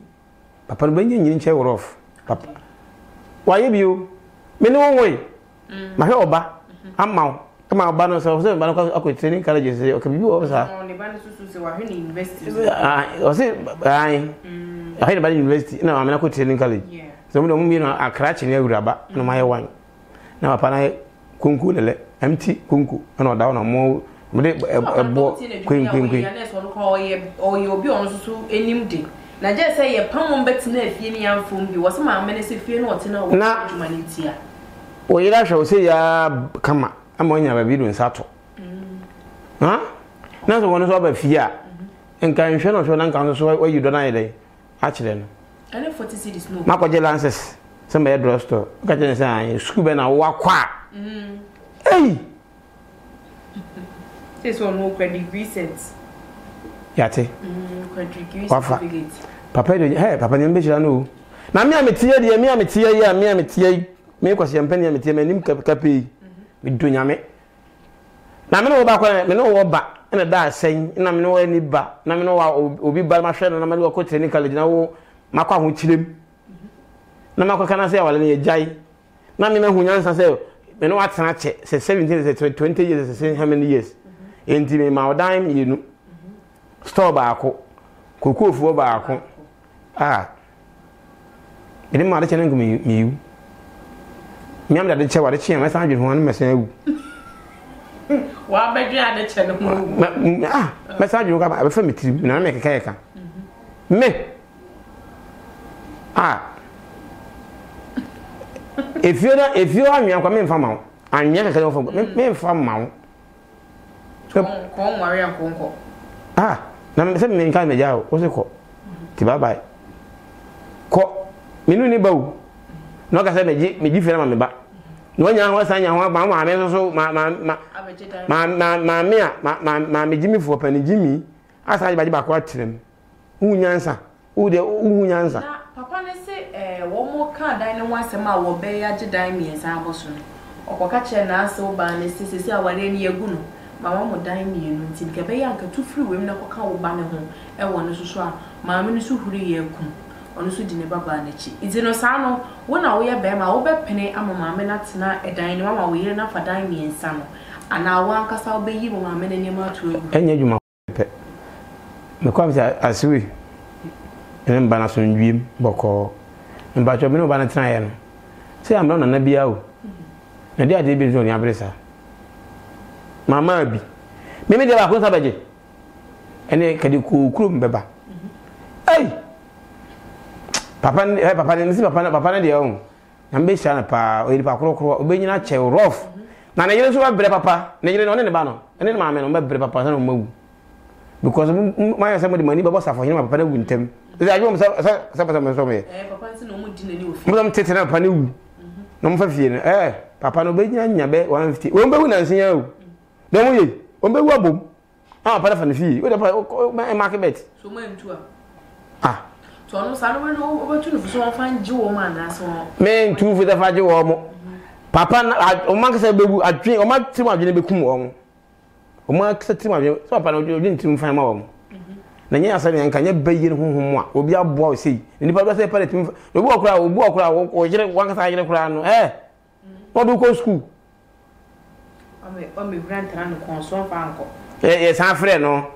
Papa, when you in chair off. Papa, why you? Me no way. My oba, I'm mount. Come out, banners of them, but I could training colleges. Okay, you also I heard about university. No, I'm not good training college. So we don't mean a crutch in every rubber, no my one. Now, Papa, Kunku, empty Kunku, and down on more. A boy, Queen, or you'll be on so any now just say a pound betting if any young fool you was my menace if you not know now humanity. Well, you shall say, come, I'm going to have a video in Sato. Huh? Now the one is over fear. And can show no uncle so where you deny it. Actually, I don't for to see this. Mapa Jelances, some address to get inside, scuba and a walk. Hey! This one will credit recent. Yate. Papa, hey, Papa, you mentioned no. Now, me, I'm a tear, dear, me, I'm a tear, yeah, me, I'm a tear. Me, because you're a penny, I'm a tear, my name, Capi. We do yammy. Now, I know about when I know back, and a dad saying, and I'm no any back. Now, I know I will be by my friend, and I'm not going to any college now. Maka will chill him. Now, Maka can I say, I will need a jay. Now, I know who answers. You know what's not 17, 20 years, the same how many years? Intimate my dime, you know. Store barco, cuckoo for barco. Ah, it didn't matter to me, you. Me, I'm not the chair, what a chair, I found you one, Messenger. Well, but you had a channel. Ah, Messenger, you got a family, and I make a character. Me. Ah. If you are me, I'm coming from out. I'm never going from out. Ah, I'm sending me kind of jail. What's it called? Tibabai. Caught me, no bow. No, I said, me different on the back. No, I was saying, I want my mamma, so my Mammy, Jimmy for Penny Jimmy, as I by quite him. Who answer? Papa, say one more card. I know once a man will be at the diamond as I was. Or catch an answer by an assistant. I want any aguno. Mamma would dine me and think a bayanka too free women of a cow banner home. And one is so sure. Mammy is so hurry. On so dineba banichi idino sano wona wo ye be ma wo be pene amama me na tena edan ni mama wo yire na fa dan mi ensa no ana wo ankasa wo be yi mama me na ni ma to egu enya djuma pe me kwa bi asiwi en ba na so ndwiem boko en ba cho me no ba na tena ye no se am na na bia wo na dia de bi so ni abresa mama bi me de ba ko sa baje ene kadi ku krum beba ai papa de o na mbe sha na pa o pa krokro obenyina che rough na na yele so ba bre papa na yele no ne ba no ene ma me no ba bre papa na no mawu because my yesa mo de mani ba bossa fo hina papa na wuntem ze ajo mo sa papa mo so me papa nsi no mo di na ni ofi mo tete na papa na wu no mo fa fie ne papa no obenyina nya be 150 wo mbe wu na nsinya o no mo ye o mbe wu abom papa na fa na fie wo de papa market so mo ntua so no sanu we no obetu fuso won fan ji wo ma na so me ntu fu da fa ji wo mo papa o ma kesa bebu adwen o ma tirim adwen be kum wo o ma kesa tirim adwen so papa na odwen tirim fan ma wo na nya asami en kanya bayi ne honhom a obi aboa o sei ni pa do sei parent mi obi okura o jere wan kesa jere kura no no do ko school o me grant ran ko so fan ko san frɛ no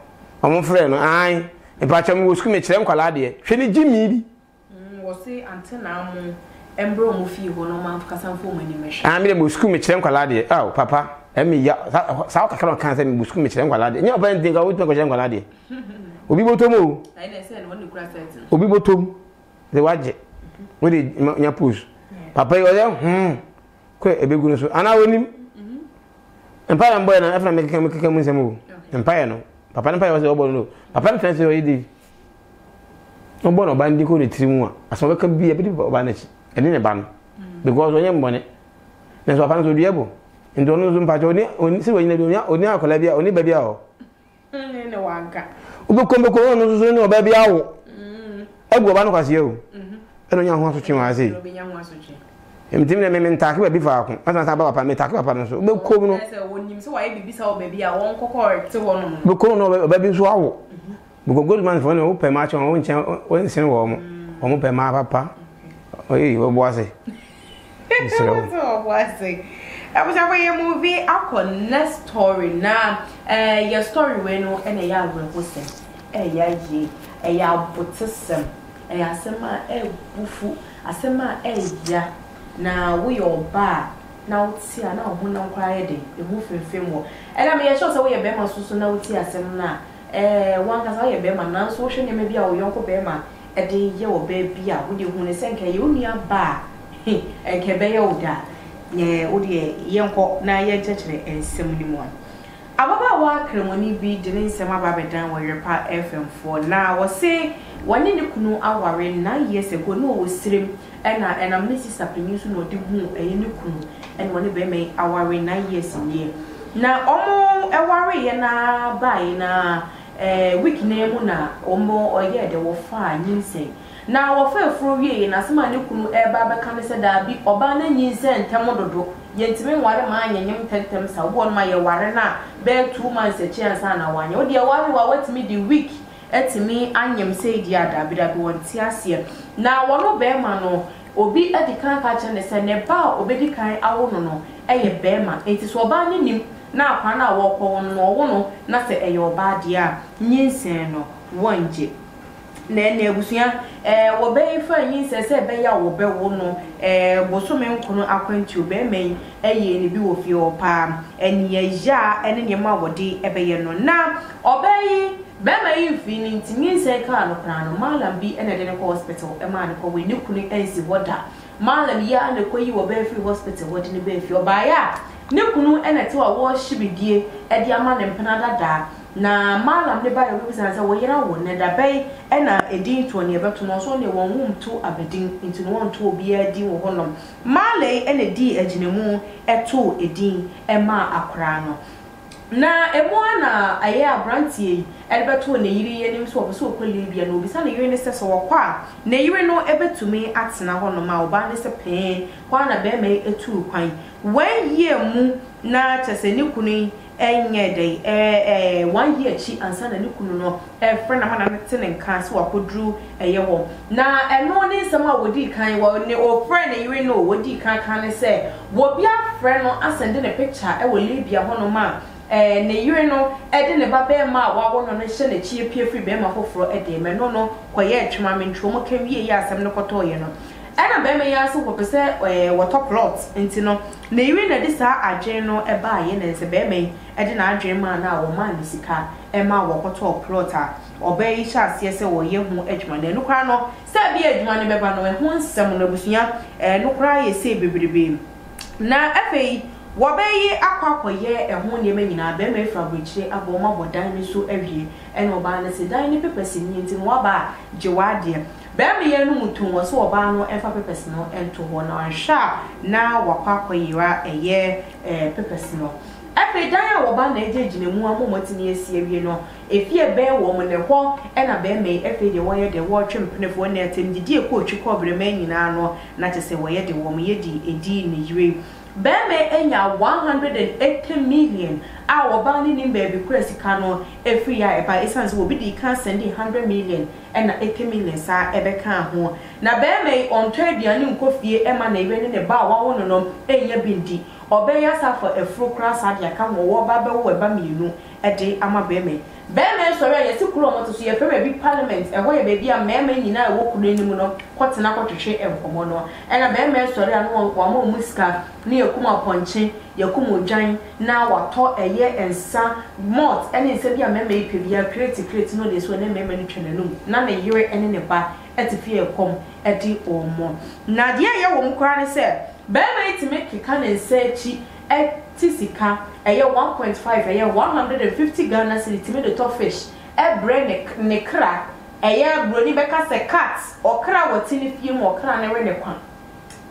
o mo frɛ no ai Epacham wo skume kyerem kwala de. Hwe ni jimi bi. Wo se antena mu embro mu fi ho no manfuka sanfo mani mehwe. Ah mi mo skume kyerem kwala de. Ah papa, emi ya sa ka kan kan se mi skume kyerem kwala de. Nya oba ndinga wo twa kyerem kwala de. Obi botom o. Ai na se no ni kura setin. Obi botom. Ze waje. Wo de nya push. Papa yo de Kwe ebegunu so. Ana wonim. Empire mboy na afra me keke mu nsem o. Empire no. Papa n'pa yose obo no papa n'fa se oyidi obo no bandi ko ne tirimu a aso be ka bi e bi oba na chi ene ne ba no because onye mbone na so papa so du yebo ndo no zo mpa cho ni oni se wanyina dunya oni akola bia oni ba bia o ne ne wanka obo kombe ko no zo ni oba bia wo egwo ba no kwase o eno nya ho aso chi wa se obi nya ho aso chi emtime me ntaki ba bi fa ko asa sa ba papa me taki papa no so be ko no se wonim se wa e bibisa o ba bi a won kokor te wono be ko no ba bi so awo be ko goldman fo no pe ma cho won chen won sin wo mo o mo pe ma papa oyi wo boase so boase I was away a movie akon next story na your story we no e na ya agreposem e ya ye e ya botesem e ya sema e bufu asema e ya na we your ba na uti ana ohun na kwa ye de ehu fefem wo ela me ye sure say we ye be ma susu na uti asem na wan ka say ye be ma na so hwe ne me bia wo yonko be ma e de ye wo be bia wo de hu ne senka ye onua ba e ke be ye oda ye wo de ye nko na ye chechere ensem ni mo ababa wa kremoni bi de nsem ababa dan wo repa fm4 na wo say wani ne kunu aware 9 years ago no wo sirem and I'm Mrs. Sapinius no de hu e ne kunu and wani be me aware 9 years in na omo aware ye na bai na week na mu na omo oye de wo fa nyinse na wo fa fro wie na sema ne kunu e ba be kan se da bi oba na nyinse ntem dodo ye ntime nware ma anyanyem tentem sa wo ma ye ware na be 2 months a chance na wanye wo de ware wa watimi the week etimi anyem say dia dabida bi won tiasie na wono bema no obi edikan ka chene se ne ba obedikan awono no eye bema enti so ba ni nim na akwa na wokwo no wono na se eye oba dia nyinsen no wonje na ene egusuya wo be ifa nyinsen se be ya wo be wono bosome nkono akwanti obemei eye ni bi wo fie opa eniye ya ene ne ma wodi ebeye no na obeyi Bema yifini ntimi nseka no prano malam bi ene de ne ko hospital e ma ne ko we ne kunu ensi woda malam ya ne ko yi wo be free hospital wodi ne be free oba ya ne kunu ene te wo shibidie e de ama ne mpana dada na malam ne ba ya we sanza wo yera wo ne da be ena edin to ne beto no so ne won hum to abedin ntino won to obi adi wo honom malai ene di ajinemu e to edin e ma akra no na emwa na aye abrantie ebeto na yiri yenim so obo so okole bia na obisa na yiri ne se so kwa na yiri no ebetumi atena ho no ma oba ne se pe kwa na be me etu kwan wan ye mu na chese ni kunu enye dey 1 year chi ansa na ni kunu no friend na ma na te ne kan so akodru eye wo na eno ne sama wodi kan wo ne o friend na yiri no wodi kan kan ne se wo bia friend no asende ne picture e wo libia ho no ma ne yire no ede ne baba ma wa wono ne hye ne chie pie free be ma foforo ede me no no koye atwuma me ntwo mo kan wie ye asem ne koto ye no ena be me ya so popese water plot nti no ne yire na de sa adwen no e ba ye ne se be me ede na adwen ma na wo ma ne sika e ma wo koto plot a obe yi sha se se wo ye hu adwuma ne no kra no se bi adwuma ne be ba no e hu nsem no busuya no kra ye se bebrebe na afei Wabeyi akwakoye ehu nieme nyina be me fabriche aboma bodan ni so awie eno ba na se dan ni pepesi ni nti no ba jiwade be me ye no mutun wo so oba no efa pepesi no ento ho na hwa na wakwakoyiwa eye pepesi no afi dan ya oba na ejejine mu amomoti ni esie wie no efie be wo mo ne ho ena be me efe de wo ye de wo twempnefo na etem didi e ko otwiko obrema nyina no na chese wo ye de wo mo ye di edi ni yire Beme enya 180 million. Our bani ni baby crazy cano every year by essence will be the can sending 100 million and 80 million sa ebe can home. Na beme on 3rd year coffee Emma even in a bar 1 enya bindi. Obeya sa for a full cross at your camo or baba webam you know a day ama beme. Beme sorry yes to chroma to see a very big parliament and where baby a meme in a walk in the mono, what's an aqua to share and comono. And a beme sorry and 1 more muska near Kuma Ponche, Yakumu Jane, now a tall a year and some malt and in Sevilla meme pivia create no this one memory channel. None a year and in a bar at the fear come at the or more. Nadia Yawum Cranny said. Bema to make a cannon say cheap at Tisica, a year 1.5, a year 150 Ghana centimeter to fish, a brain necra, a year brony becas a cat, or cra what tin if you more cranner in a quan.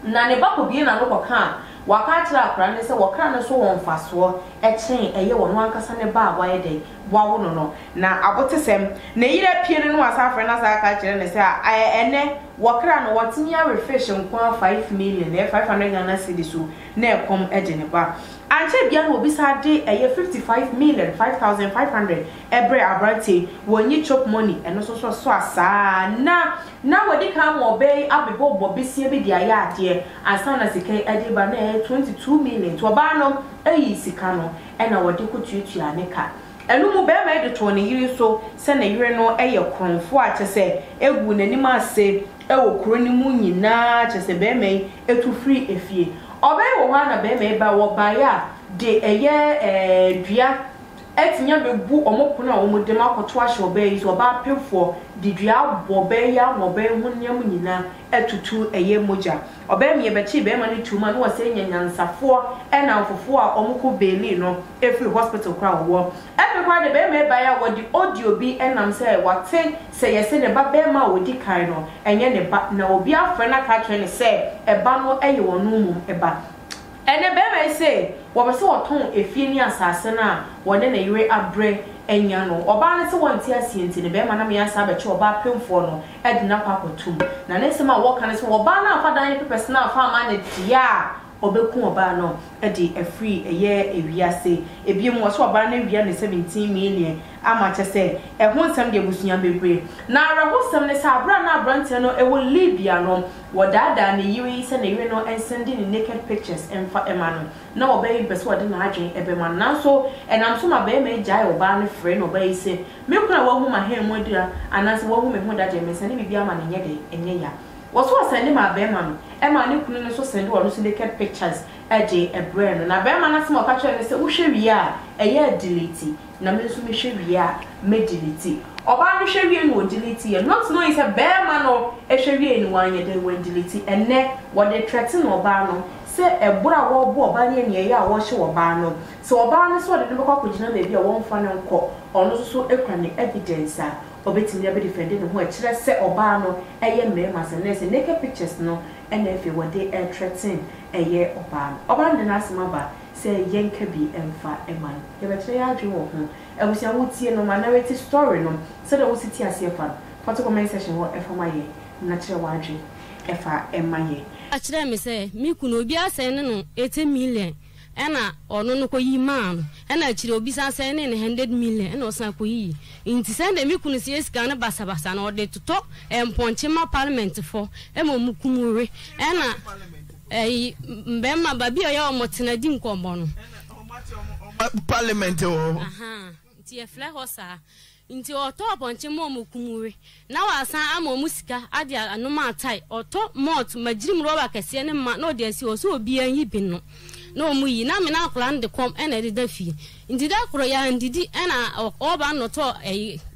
Nanny Babu being an over can, Wakatra cranner, so Wakana so on fast war, a chain, a year 1 cass and a bar wire day, Wawono. Now about the same, Naida Pierre was half an as I catch and say, I ene. Wakra no watinya refreshing kwa 5 million 500 Ghana cedis so na kom ejeneba anche bia no bi sa de eye 55 million 5500 ebre abrante wonyi chop money eno so asa na wadi kan obey abebo bobesie bi dia ya ade asa na sikai adeba na 22 million to ba no eyi sika no ena wadi kututu aneka enumu be ma de to ne yiri so se na yire no eye konfo a chese egu nanima se ewo kroni mu nyina chese be me etu free efie obai wo ha na be me ba wo ba ya de eye dua etinya bebu omopuna omode makoto ahye obai so ba pefo de dua bo be ya no be hunyam nyina etutu eye moja obai me be chi be ma ne tuma no se nyanyansafo e na mfofo a omko beli no efi hospital kwa wo efi kwa de be me ba ya wo di audio bi enam se wate se yese ne ba be ma wo di kan no enye ne ba na obi afre na ka twen se e ba no eye wonu mu e ba ene be me se wo be se wo ton efie ni asase na wo ne na yire abre enya no oba ne se wonti asienti ne be ma na me asa ba che oba pemfo no e dina pakotum na ne se ma wo kan se oba na afa dan pepes na afa ma ne dia obeku oba no e di e free eye ewiase ebiem wo so oba na ewia ne 17 million ama che se e honsam de busunya bebre na rahosam ne sa abra na abrante no e wo libia no wo dada ne yiwe se ne yiwe no ensendi ne naked pictures emfa ema no na obey be so de na adwen e be ma na so enam so ma be me jai oba ne frɛ no obey se me kuna wo huma hen mo dira anase wo huma hu dada me se ne bibia ma ne yede enye ya was what sending my bearman, Emma Nippon so send or naked pictures, a day, a brand, and a bearman as more catcher and say, who shall we are? A year delete, Namisumi we are, made delete. Or by the Shavian will delete, and not knowing a bearman or a Shavian 1 year they went delete, and neck what they threaten or barnum, say a bura war boar banny and yea wash or barnum. So a barn is what the book which now may be a one funnel call, or not so a cranny evidence. Obetin never defended who a chess set or barno, a year memas and less naked pictures no, and if you were they a threatening a year or barn. Oban the Nasimaba, say Yenka be Emfa Eman. You betray out your home. I was your wood no my narrative story no. So that was city as your fan. Photo comment session what FMI, natural wadry, FMI. Actually, I say, Mikunobia sending 80 million. Anna or no koyi man, and I should be sending 100 million or Sankoyi. In to send a Mikunis Ghana Basabasan order to talk and Ponchima Parliament for Emo Mukumuri, Anna Bema Babia Motina Dinkomon Parliament. Aha, dear Flahosa. Into or top on Chimomu Kumuri. Now I saw Amo Musica, Adia, and no matai or top more to my dream robber Cassian and no dear, so be a yipping. No mui na me na akran de kom ena de dafi ndi da kro ya ndidi ena oba no to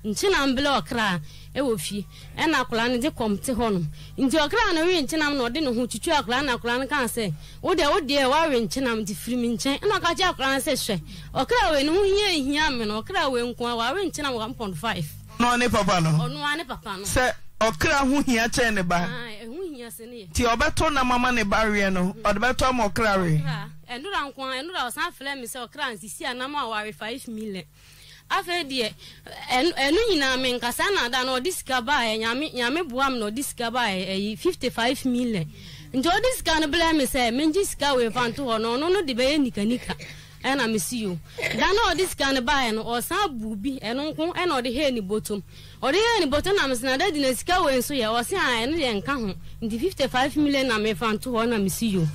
nchi na mbele okra e wo fi ena akran de kom te honum ndi okra na wi nchi na no de no hu chichu akran na akran kan se wo de wa wi nchi na mdi frimi nchen ena ka ja akran se hwe okra we no hie hia me no okra we nko wa wi nchi na 1.5 no ne papa no onu ane papa no se okra hu hia che ne ba ti obeto na mama ne ba rie no obeto mo okra rie and no one, and no San Flem is our crans, you see, and I'm our 5 million. I've heard ye, and you know, I mean, Cassana, than or discover, and Yami Buam, no discover a 55 million. And Jordan's gonna blame me, say, Menjiska, we found to honor, no, debate, Nika, and I miss you. Than all this kind of buy, and or some booby, and uncle, and all the henny bottom. Or the henny bottom, I'm not dead in a scow, and so you are saying, and come in the 55 million, I may found to honor, miss you.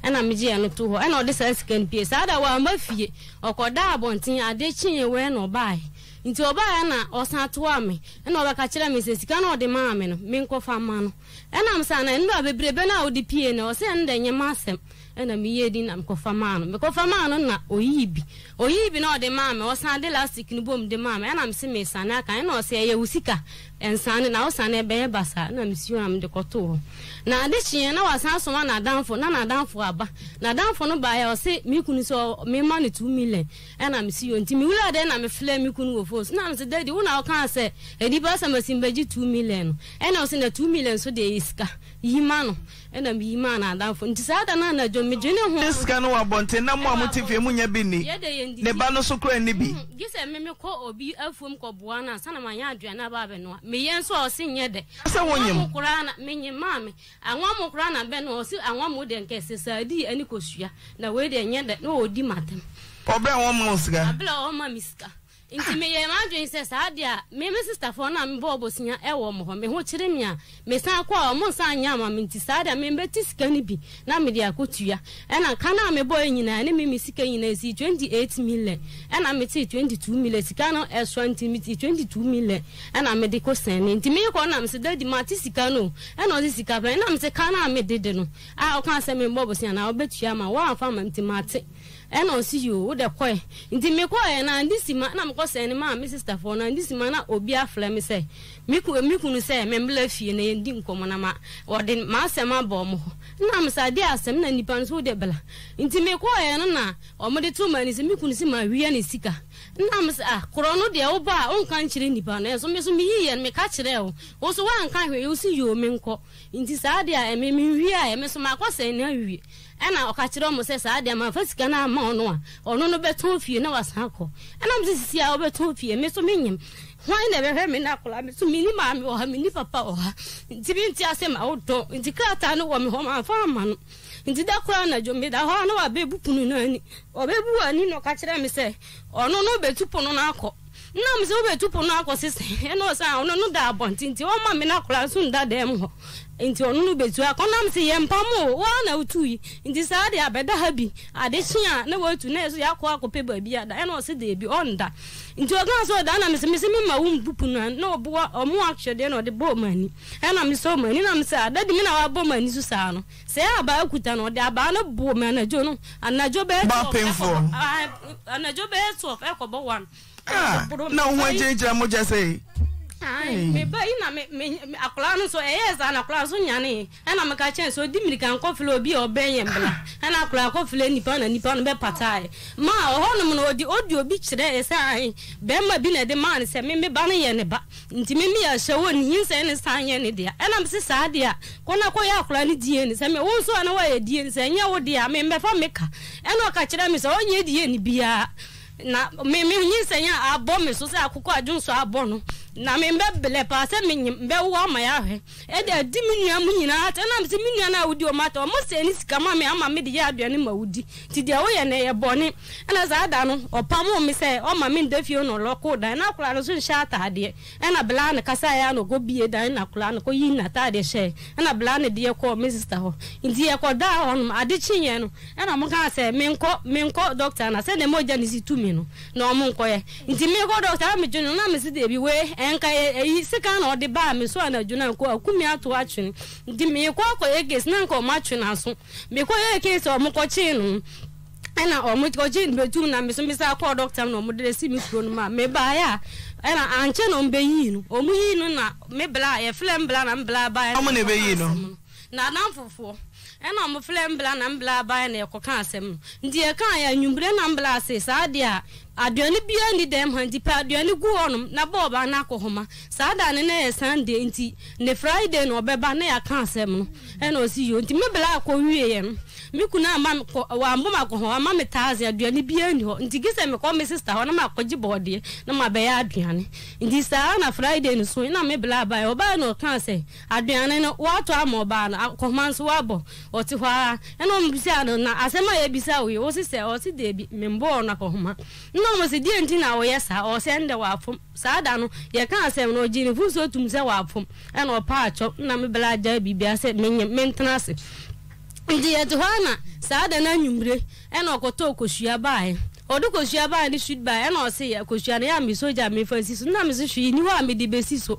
And I'm no to her, and all this can be a sad hour, Murphy, or Corda Bontin, I did chin away no buy. Into a bayana or Santuami, and all the Cachella Misses Gano de Maman, Minko Famano. And I'm son and love a brebena or the piano, sending your master, and a meading and Cofamano, Cofamano, not Oibi, Oibi, not the mamma, or Sunday last in boom the mamma, and I'm Simi Sanaka, and I'll say Usika, and San and our son a bear bassa, and Monsieur Am de Coteau. Na adechi na wasan so na danfo aba na danfo no ba ya o se mikunu so me money 2 million e na me si yo nti mi wura de na me fle mikunu wo fo so na me se daddy wo na o kan se edi ba sa masimbeji 2 million e na o se na 2 million so de iska yi ma no e na mi ma na danfo nti sa da na na jom me jene ho iska no wa bonte na mo amutifie munya bi ni ne ba no so kra ni bi gise me me ko obi afuom ko boa na sa na manya aduana ba be no me yen so o se nye de se wonyem kura na me nyi ma me anwamu krana beno osi anwamu de nkese sadi ani kosua na we de nyede na odi matem obre anwamu nsika abla o ma miska intime ye madwen se sadi a me sister fo na me bobo sinya e wo mo me ho kiremia me san kwa o mo san nya ma me nti sadi a me beti sika ni bi na me de akotua e na kana me boy nyina ne me misika nyina si 28 million e na me ti 22 million sika no e so nti me ti 22 million e na me de ko sen ni nti me ko na me se dadi ma ti sika no e na o ti sika ba na me se kana me de no a o kan se me bobo sinya na obetua ma wa fa ma nti ma ti and on see you with a coy. Inti me coy and this man, I'm cos any man, Mrs. Stafford, and this man will be a flame, say. Mikunu say, Memblefy and Dinkomanama, or then Massama Bomb. Nams, I dare some 90 pounds with the bella. Inti me coy and na, or more the 2 men is a Mikunisima, we any sicker. Nams, ah, Corono de Oba, own country in the panel, so Miss me and me catch there. Also, one country you see you, Minko. Inti Sadia and Mimia and Miss Marcos and Anna Ocatron says, I am a first gunner, Monoa, or no better for you, no as uncle. And I'm this year over 2 feet, Mr. Minion. Why never heard me now? I'm so mini mammy or mini papa. It's been just him out door. It's a cat, I know one home and farm. Into that corner, you made a horn or a baby punani or baby one in Ocatram, say, or no better pononako. No, Miss Over to Ponako says, and no sound, no doubt, wanting to all my minacula soon that damn. Into a new bed to a conamsi and Pamo, 1 or 2 in this idea, better hubby. I did no word to nurse Yakuako paper be at the end of the day beyond that. Into a glass or done, I'm missing my own pupuna, no boa or more action than or the bowman. And I'm so many, I'm sad that the men are bowman is Susano. Say about Kutan or the Abana bowman, a journal, and a job and a job of Echo Bowan. Ah, no one change, I'm just say. Me ba ina me akola no so eyes ana akola so nyane ana me ka chen so di milikan ko filo bi obenye mbla ana akola ko filo nipa no be patai ma ho no no di odio bi kire esai be ma bi na de man se me ba no ye ne ba nti me ya se woni hinse ne san ye ne dia ana me se sa dia ko na ko ya akola ni die ne se me wo so ana wa ye die ne se nya wo dia me me fa me ka ana ka kire me so onye die ni bia na me hinse nya abo me so se akoko adun so abo no na membe bele pa se mbe wo ma ya hwe e de di minua mu nyina ata na mse minua na wudi o mata o mo se ni sika ma me ama me de ya aduane ma wudi ti de wo ye na ye bone na za da no opam o me se o ma me ndafio no loko dan na kula no so nsha ata de e na bla na kasa ya no go bie dan na kula no ko yi na ata de she e na bla na de ko me sister ho ndi ye ko da on ade chinye no e na mo ka se me nko doctor na se ne mo jani si tu me no na o mo nko ye ndi me ko doctor me junu na me si de bi we enka e sika na odi ba me so na juna ko akumi ato atwene ndi me ko akoye ges na nko ma twe na so me ko ye ke so mo ko chi no ana o mo ko chi betu na me so me sa ko doctor na mo de si mi kro no ma me ba ya ana anche no mbe yi no o mu yi no na me bla e flem bla na bla ba ya mo ne be yi no na na mfofo ana mo flem bla na bla ba na e ko kan asem ndi e kan ya nyumbre na bla se sa dia aduane bia ni dem handi pa aduane gu onum na boba na akohoma saada ne na Sunday nti ne Friday no beba na ya kansem no e na osi yo nti me bela akowie ye no me kuna ma wa mboma akohoma ma metaze aduane bia ni ho nti gise me ko me sister ho na ma akoji body na ma be ya aduane nti saa na Friday no so na me bela ba yo ba no kanse aduane no wa to ama ba na akohoma so wa bo oti hwa e na o mbisi ano na asema ye bisa we o si se o si de bi me mbo na akohoma no se die ntina wo yesa o sende wa afom saada no ye kan asem no jini fu so tum se wa afom e no pa acho na me bela ja bibia se maintenance ndi ye tohana saada na nyumre e no koto kosua bae odu kosua bae ni shoot bae e no se ye kosua na ya mi soja me fansi so na me se hwi ni wa me di besi so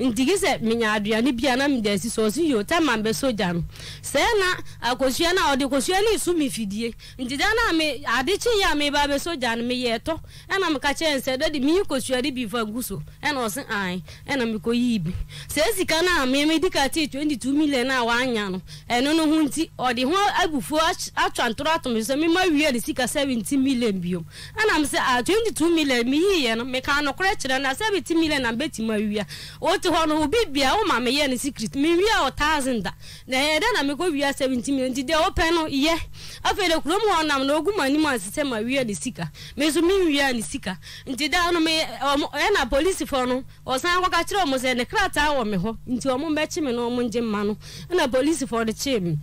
ndigise minya aduane bia na me desi so so yo ta mambe soja no se na akosua na odi kosua ni su mi fidie ndida na me adichi ya me ba be soja no me yeto e na me ka che nse do di mi kosua di bi fa guso e na o se an e na me ko yibi se sika na me di ka ti 22 million na wa anya no e no hu nti odi ho agufu atwa ntoro atom se me ma wie di sika 70 million biom ana me se 22 million mi ye no me ka no kra kire na 70 million na beti ma wie o hono bibia o mama ye ni secret me wi a 1000 da na ye da na me ko wi a 70 million de open no ye afele krom ho nam na ogumani ma system a wi a ni sika me so me wi a ni sika nti da no me e na police fo no o san ko ka kire o mo se ne krata wo me ho nti o mo mbe chi me no mo nje ma no na police fo de chim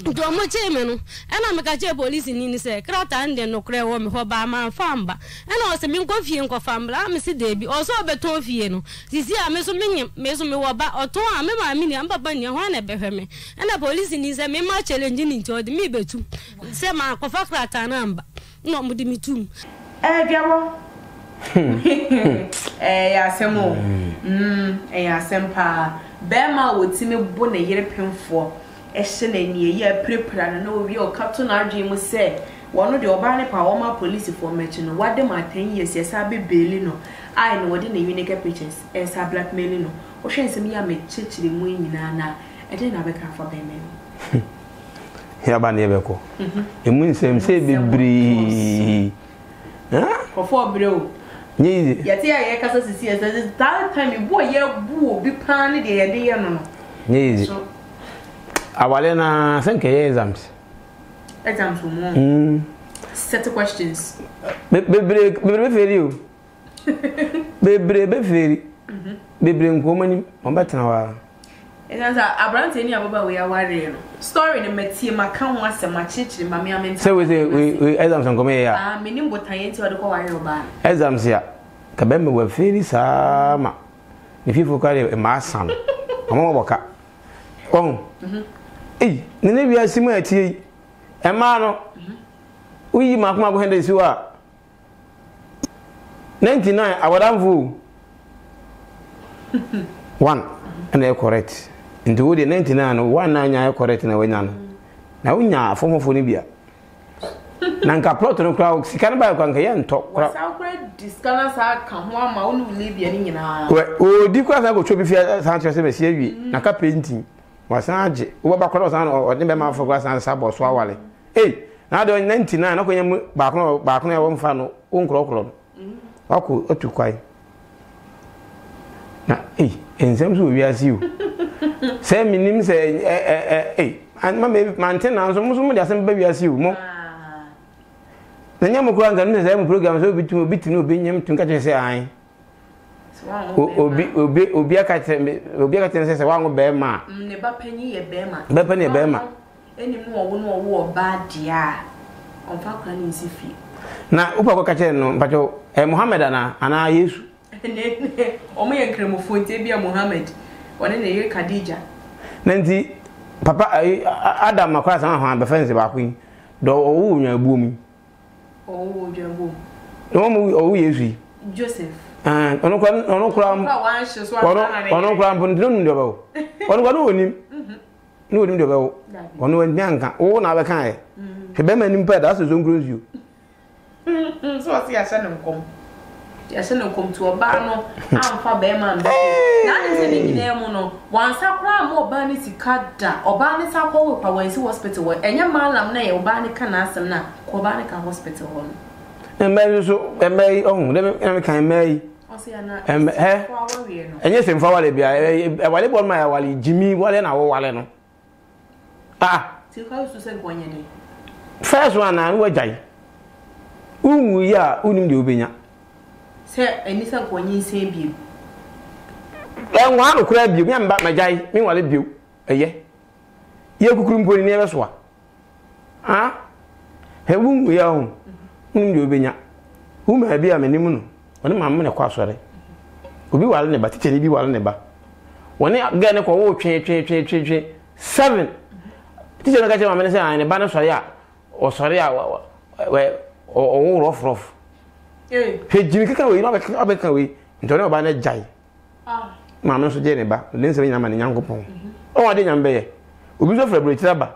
do mo cheme no ana me ka che police ni ni se krata nde no kre wo me ho ba man famba ana o se min ko fie nko fambla me se de bi o so obeto fie no sisi a me so menyem me so me wo ba oto a me ma mi ni am baba ni ho ana behwe me ana police ni se me ma challenge ni nto de mi betu se ma ko fa krata na amba no mo de mi tum e biawo ya semo ya sempa be ma wotime bo na yere pemfo Eshele ni ye prepare no we o captain adwem se wono de oba ne pa woma police for match no wade ma 10 years yesa be bail no ai no wode na unique pictures esa blackmail no o hwe nsem ya me chechire mu nyina na e de na be ka for bemen ya ba ne be ko emu nsem se bibri ha ko for bro nyi yete ya ye kasa sisi esa that time bo ye bu obi pan ne de ye de ye no nyi Awalena, thank you. Exams. Exams for more. Set of questions. Be very you. Be very. Be bring woman on better hour. And as I brought any about we are worrying. Story the Metia, my come once and my church, my mammy. So we exams and come here. I mean, what I enter the whole bar. Exams here. Cabembe were very sama. If you forget a mass son, I'm over. Oh, eh, nene biya simu eti, ema no, uyi makuma buhende siwa. 99, awadamvu. 1, ane yo correct. Ntu wudi 99 no, 1 na nya yo correct na wenyano. Na unya afomofo ni biya. Nanka plot no crowd, Sicanaba can get and talk. How great disconners are come one mountain Libyan in our. Oh, dear, I will show you Sanchez Messi, Naka painting, Wasanji, Ubacrosan or the Mamma for Grass and Sabo Swawale. Eh, now doing 99, okay, Bacno, one fan, one crocodile. Oku, or to cry. Now, eh, and Sam's will be as you. Same means, eh, and my maintenance almost doesn't baby as you. The young program will be to be to catch his eye. Obiacat says, one bear ma, Penny a bearma, Bepany a bearma. Any more war bad, dear. On Falcon is if you. Now, Upa Catano, but oh, a Mohammedana, and I use only a cream of food, Tabia Mohammed, or any Khadija. Nancy, Papa Adam Macras and the fancy barking, though a boom. Oh, Jambo. No, oh, easy. Joseph. And on a crown, on a crown, on Dundobo. On what own him? No, Dundobo. On when Bianca, all another kind. He beman impaired us as soon as you. So I see a son come. The son come to a barno, and for Beman. That is any demono. Once a crown more bannis Cata, or bannis a whole power is hospital, and your man lamnay or bannic can ask them now. Cobanica hospital. And may so, and may own, and can may. And yes, and for Libya, a valuable my Wally, Jimmy, Wallen, our Walleno. Ah, two houses and one day. First one, and what die? Whom we are, whom do be now? Sir, and this up when you say you. Then one will grab you, and back my guy, meanwhile, you. A year. You couldn't put in never swa. Ah? He won't be your own. Whom you be? Whom may be a minimum? One man in a quarter. Will be well never, teaching you well never. When I get a call, change 7. Teacher, I got my and a banner soya or soya or rough. Eh, Jimmy can we not make away? Don't know about a jay. Ah, Mamma Jennifer, Lindsay and Yanko. Oh, I didn't bear. We will celebrate Sabba.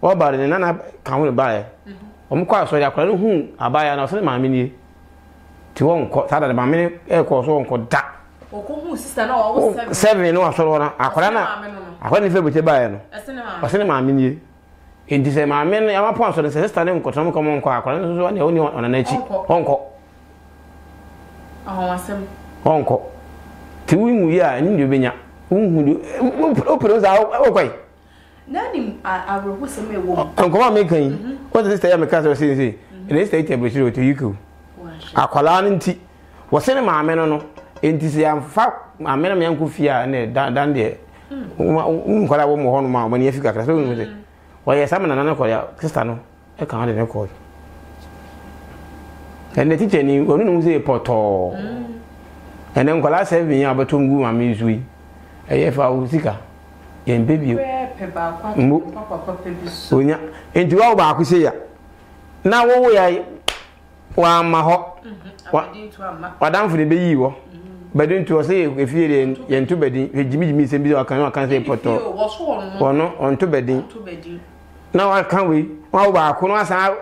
Or about an Nana can buy. I'm quite sorry I call whom I buy and I'll send my mini. To one caught out of my mini air course on called Duck. Oh, sister, no, 7 or so. I went if we buy it. I send my mini. In this, my men are upon so the sister and come on quack on the only one on an edge. Uncle. Uncle, to whom we are in Dubina, whom open us out away. Nanny, I will whistle me a woman. Uncle, I'm making what this time a castle says, and they state a brochure to you. A colon tea was sent my men in this young fat, my men, my uncle Fia, and down there. Call a woman on my money if you got a room with it. Why, yes, I'm an anacol, Cristano, I can't recall. And the teacher knew only was a portal. And then Colas said, me about Tungu and Misui. A FAU Zika. And baby, and to our back, we say, now, oh, I want my hot. What down for the baby? But don't you say if you didn't to bedding, Jimmy Miss and Bill can't say portal or no on to bedding. Now I can't wait. Oh, I couldn't ask out.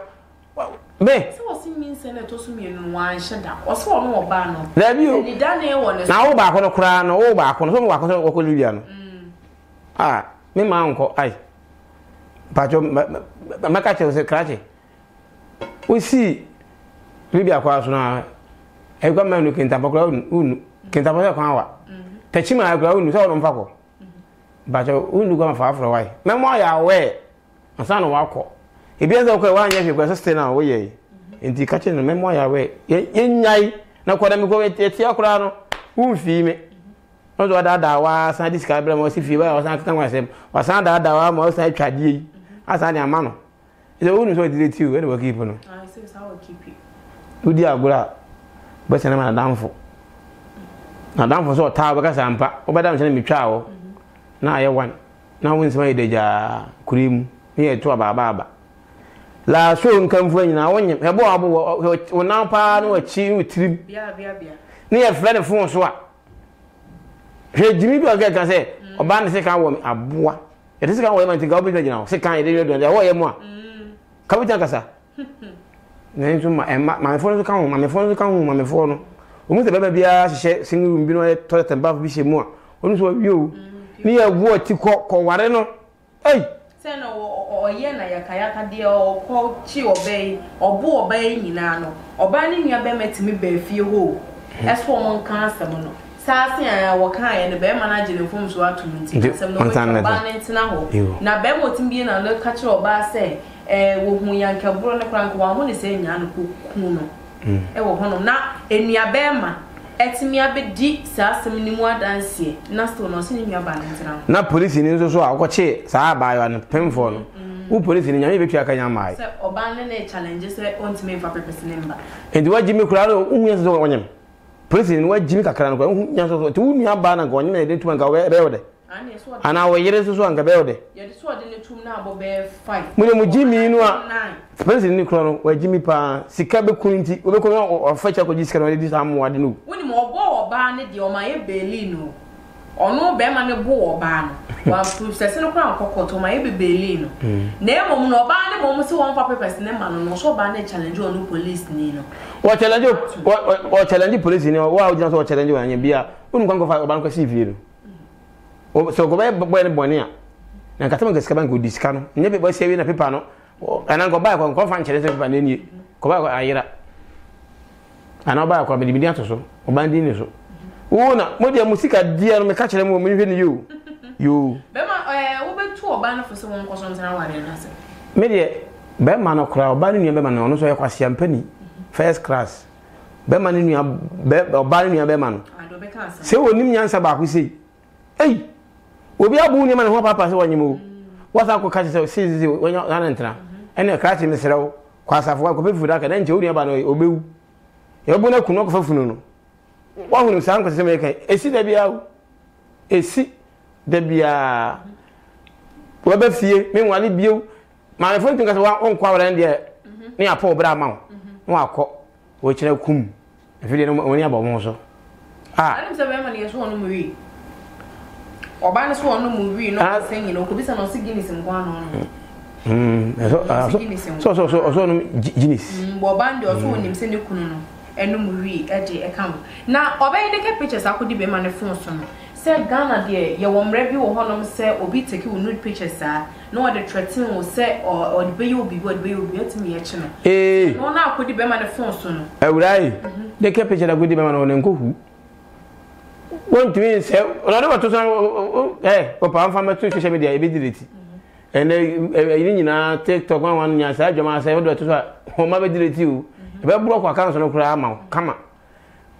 Be so mean senator to me and wine shadow or so no banner. Let you done here one now back on a crown or back on some walk. Ah, me, my uncle, I. But my catcher was a cratchy. We see Libya cross now. A government looking at a ground, can't have a power. Touching my ground is all on Paco. But you wouldn't go far for a while. Memoir away. A son of alcohol. If you don't go on, you can sustain our way. In the catching the memoir away. In night, no quarter go at your crown. Who female? Not what I was, I described most if you were, or something myself, or some that I most I tried ye. As I am, man. It's only so did you, and we'll keep on. I say, I will keep you. Do dear Gula, but I'm a downfall. Now, downfall so tower because I'm back, or Madame Jenny Chow. Now I want. Now wins my day, cream near to a barber. La soon come for you now, her bob will now pardon or cheer with him. Near Fred of Fonsois. Hey, Jimmy, I can say, a band second woman, a boy. It is a woman to go with you now, second, they don't know, they are more. Come with Ancassa. my phone come, my phone come, my phone. Almost the baby, single room, you know, toilet and bath, wish more. Almost you near what you call Wareno. Hey, send or Yena Kayaka dear or call Chi obey or Boo obey Nano or banning your bemet me be few who. As for one cancer, Sassy and Waka and the bear manager informs what to meet some banning now. Now, Ben would be in a little catcher or bar say. Woman young Cabron crank one is saying, Yan Kuno. Oh, na in your bema. At me a bit deep, sass, and no more than see. Nasto, no singing your balance now. Not police in so I watch it, sa by on a penful. Who police in your victory can mind? Abandon challenges on to me for purpose number. And what Jimmy Crado, who is doing him? Police in what Jimmy Cran, who has two mere banner going, and they went away. And our years is one cabelde. You're the sword in the two now, bear five. When Jimmy, you are nine. President Nicola, where Jimmy Pa, Sicabe Quinty, or Fetcher could discover this arm what new. When more ball banded your my Belino or no bearman a ball ban, while proofs as a crown cockle to my Belino. Never no banded almost one for purpose, never no so banded challenge or no police Nino. What challenge or challenge police in your wild just or challenge and your beer wouldn't go for a bank receive you. So go back Bonia. And Catamac Scaban could discount. Never by saving a pipano, and I'll go back on conference and you go back Ayra. And I'll buy a comedy so, or bandiniso. Oh, no, what your musica dear me catch them moving you. You Bema to a banner for someone concerns an hour and answer. Media Berman or crowd, banning your beman, also a question penny. First class. Berman in your bed or banning your beman. I do become. Say, what you answer back, we see. Hey! We'll be a boon man who papas when you move. What I could catch is when you're an entra. And a crash in the cellar, cause I've walked with that and told you about it. Obu. Your bona could not go for funeral. One who sang was American. A see there be out. A see there be a web of fear. Meanwhile, it be you. My friend thinks I won't quarrel and there near poor Brahma. No, I'll call which I'll come if you didn't know any about Monso. Ah, I'm 7 years one movie. Or ban no movie, not singing, or could be some guineas and one. So, genius. Boband or phone him, send you Kuno, and no movie at the account. Now, obey the cap pictures, I could be man a phone. Said Ghana, dear, your one review or honor, sir, or be taking nude pictures, sir. No other threatening will say, or the bay will be what bay will be to me a channel. Eh, no, now could be man a phone sooner. I would I. The cap picture I could be man on and go. Won't mean so. I don't want to say, oh, I'm from a social media ability. And I take to one side, your master, whomever did it you. If I broke a council of Graham, come on.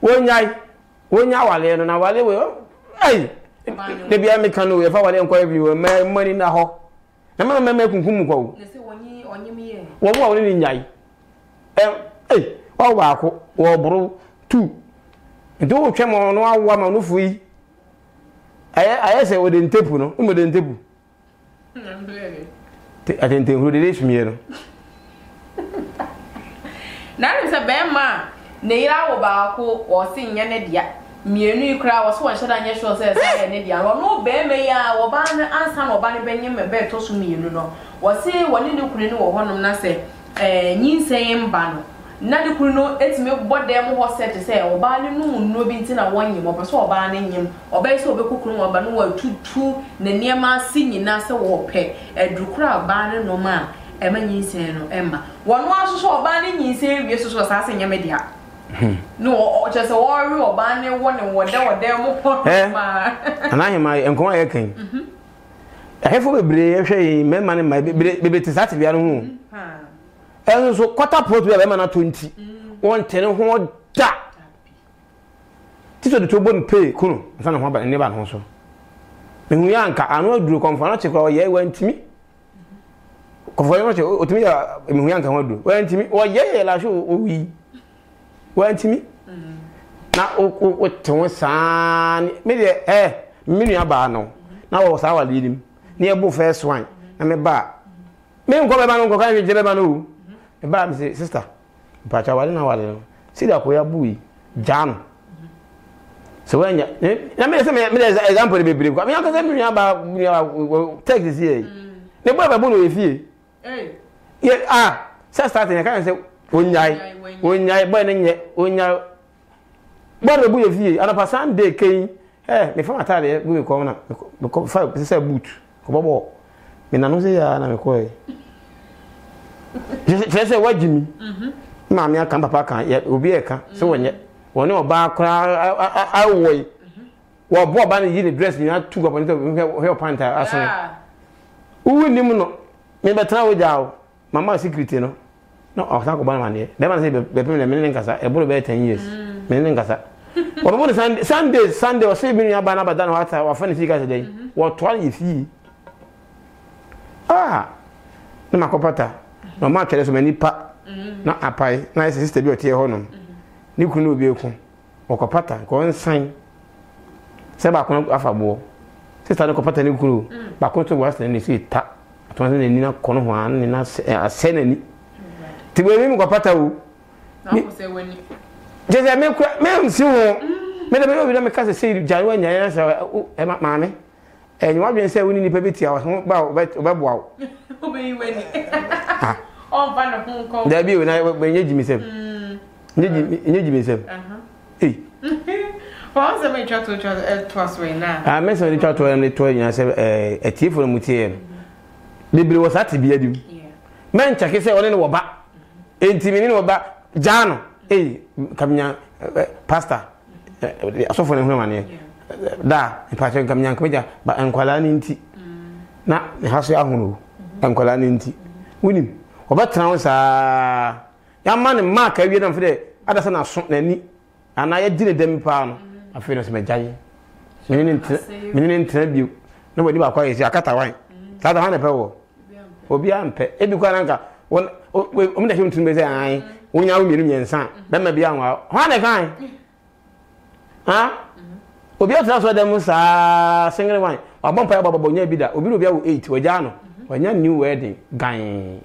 When you are there, and I will. Hey, maybe I make a new if I want to inquire you a man money in the hall. I'm not making whom go. What will you mean? Hey, or Wako, or Bro, too. Do come on no woman no free. I say within table, no, within table. I didn't think who did this mirror. Now is a bad man. Naira Obaco or sing Yanedia. Muni crowd was one shot and yes, says Yanedia. No, bear may I or ban and some of Banny Benjamin and Bear Tosu me, you know. Or say one in the Kuno or one of Nase, a new same banner. None could know it's milk, what them was said to say, or banning no bintin at 1 year, or so banning him, or base over cooking or banning or two, the near man singing Nasa or pet, a drucra banning no man, Emma Yinsen, Emma. One was so banning Yinsen, yes, was asking a media. No, just a warrior or banning one and what there were there more. And I am my inquiry king. I have a brave shame, man, and my baby to satisfy room. And so, quarter port where I'm 20. 1 10 who that. This is the two bone pay, cool. I found a home and never also. When we are not drew conference, or ye went to me. Conference to me, we are went to me, or ye, la show, we went to me. Now, what to son, maybe eh, mini a bar now. Now was our leading near both first wine and a bar. May go about go carry Jebanu. Bam say, sister, but I wasn't our see that we are buoy, jam. So when you example, baby, I mean, I can remember about take this year. They were a bull with you. Yeah, ah, so starting, I can't say, Unyai boy nenye unyai boy bu yevie ana pa Sunday kan me fa matare bu me kom na me kom fa se boot ko bobo me na no se ya na me koy je se wajimi ma me aka papa kan obi e kan se wonye woni oba akra awoy wo bo oba ni dress ni atu go ponito help panta asone uwe ni mu no me betra wo jawo mama security no. No, I was not going to be 10 years. Sunday or saving your banana, but then what I was funny today. What 20 Ah, no, my copata. No matter as many pa, not a pie, nice sister, beauty honum. You couldn't be open. Or copata, go and sign. Sabacon of a war. Sister Copata new crew, but go to Western and see tap. It wasn't in a corner one, and I said any. Ti we mi ko pata wo na ko se wani je se me kwa me nsi wo me na me obi na me ka se se jare wanya ya sa e ma maame enyi wa bi se woni ni pe beti awo ho ba oba boa wo obi wani ah on ba na fun ko da bi we na we nyeji mi sem nyeji mi sem eh fa se me chat e twas we na ah me se ni chat we ni to nya se e ti fo mu ti e libri wo sati bi adu men chake se oni ni wo ba Intimini no ba jano eh kamnya pasta asofo ne hunu mane da ipache kamnya kweja ba enkwala ni nti na haso ahunu enkwala ni nti woni obatra won sa ya man mark awie na mfede adasa na so na ni ana ya jine dem pa no afire so mejaye menene ntra biu na wodi ba kwa yesi akata wan sada ha na pe wo obi ampe ebi kwa nanka won o me da him tun be say ai onya wo mienu nyensa be ma bia nwa ho na kan ha obi otra so da musa single wine abon pa baba onya bi da obi ro bia wo 8 oja no onya new wedding gan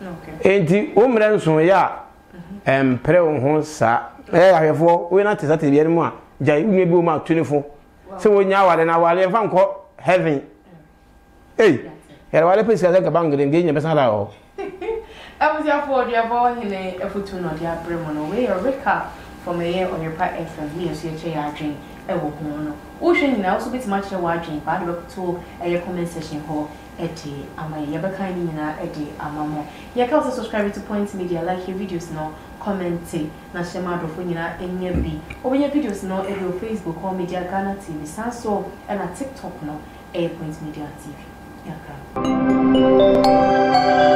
okay enti o mran so ya empre wo ho sa ahwefo we na te sate bia mu a ja unu bi o ma 24 se onya wale na wale fa nko heaven eh era wale pe se ka bangre ngi nyebe sala o I was your for your boy in a fortune or their brimon away or recap from a year on your part extra news your chair drink a walk on. Ocean now so bit much a watching, but look to a comment session hall at the Ama Yabakanina at the Amamo. You can also subscribe to Point Media, like your videos now, comment, Nashema Dofunina, and your B. Over your videos now, at your Facebook or Media Ghana TV, Sanso, and a TikTok now, a Point Media TV.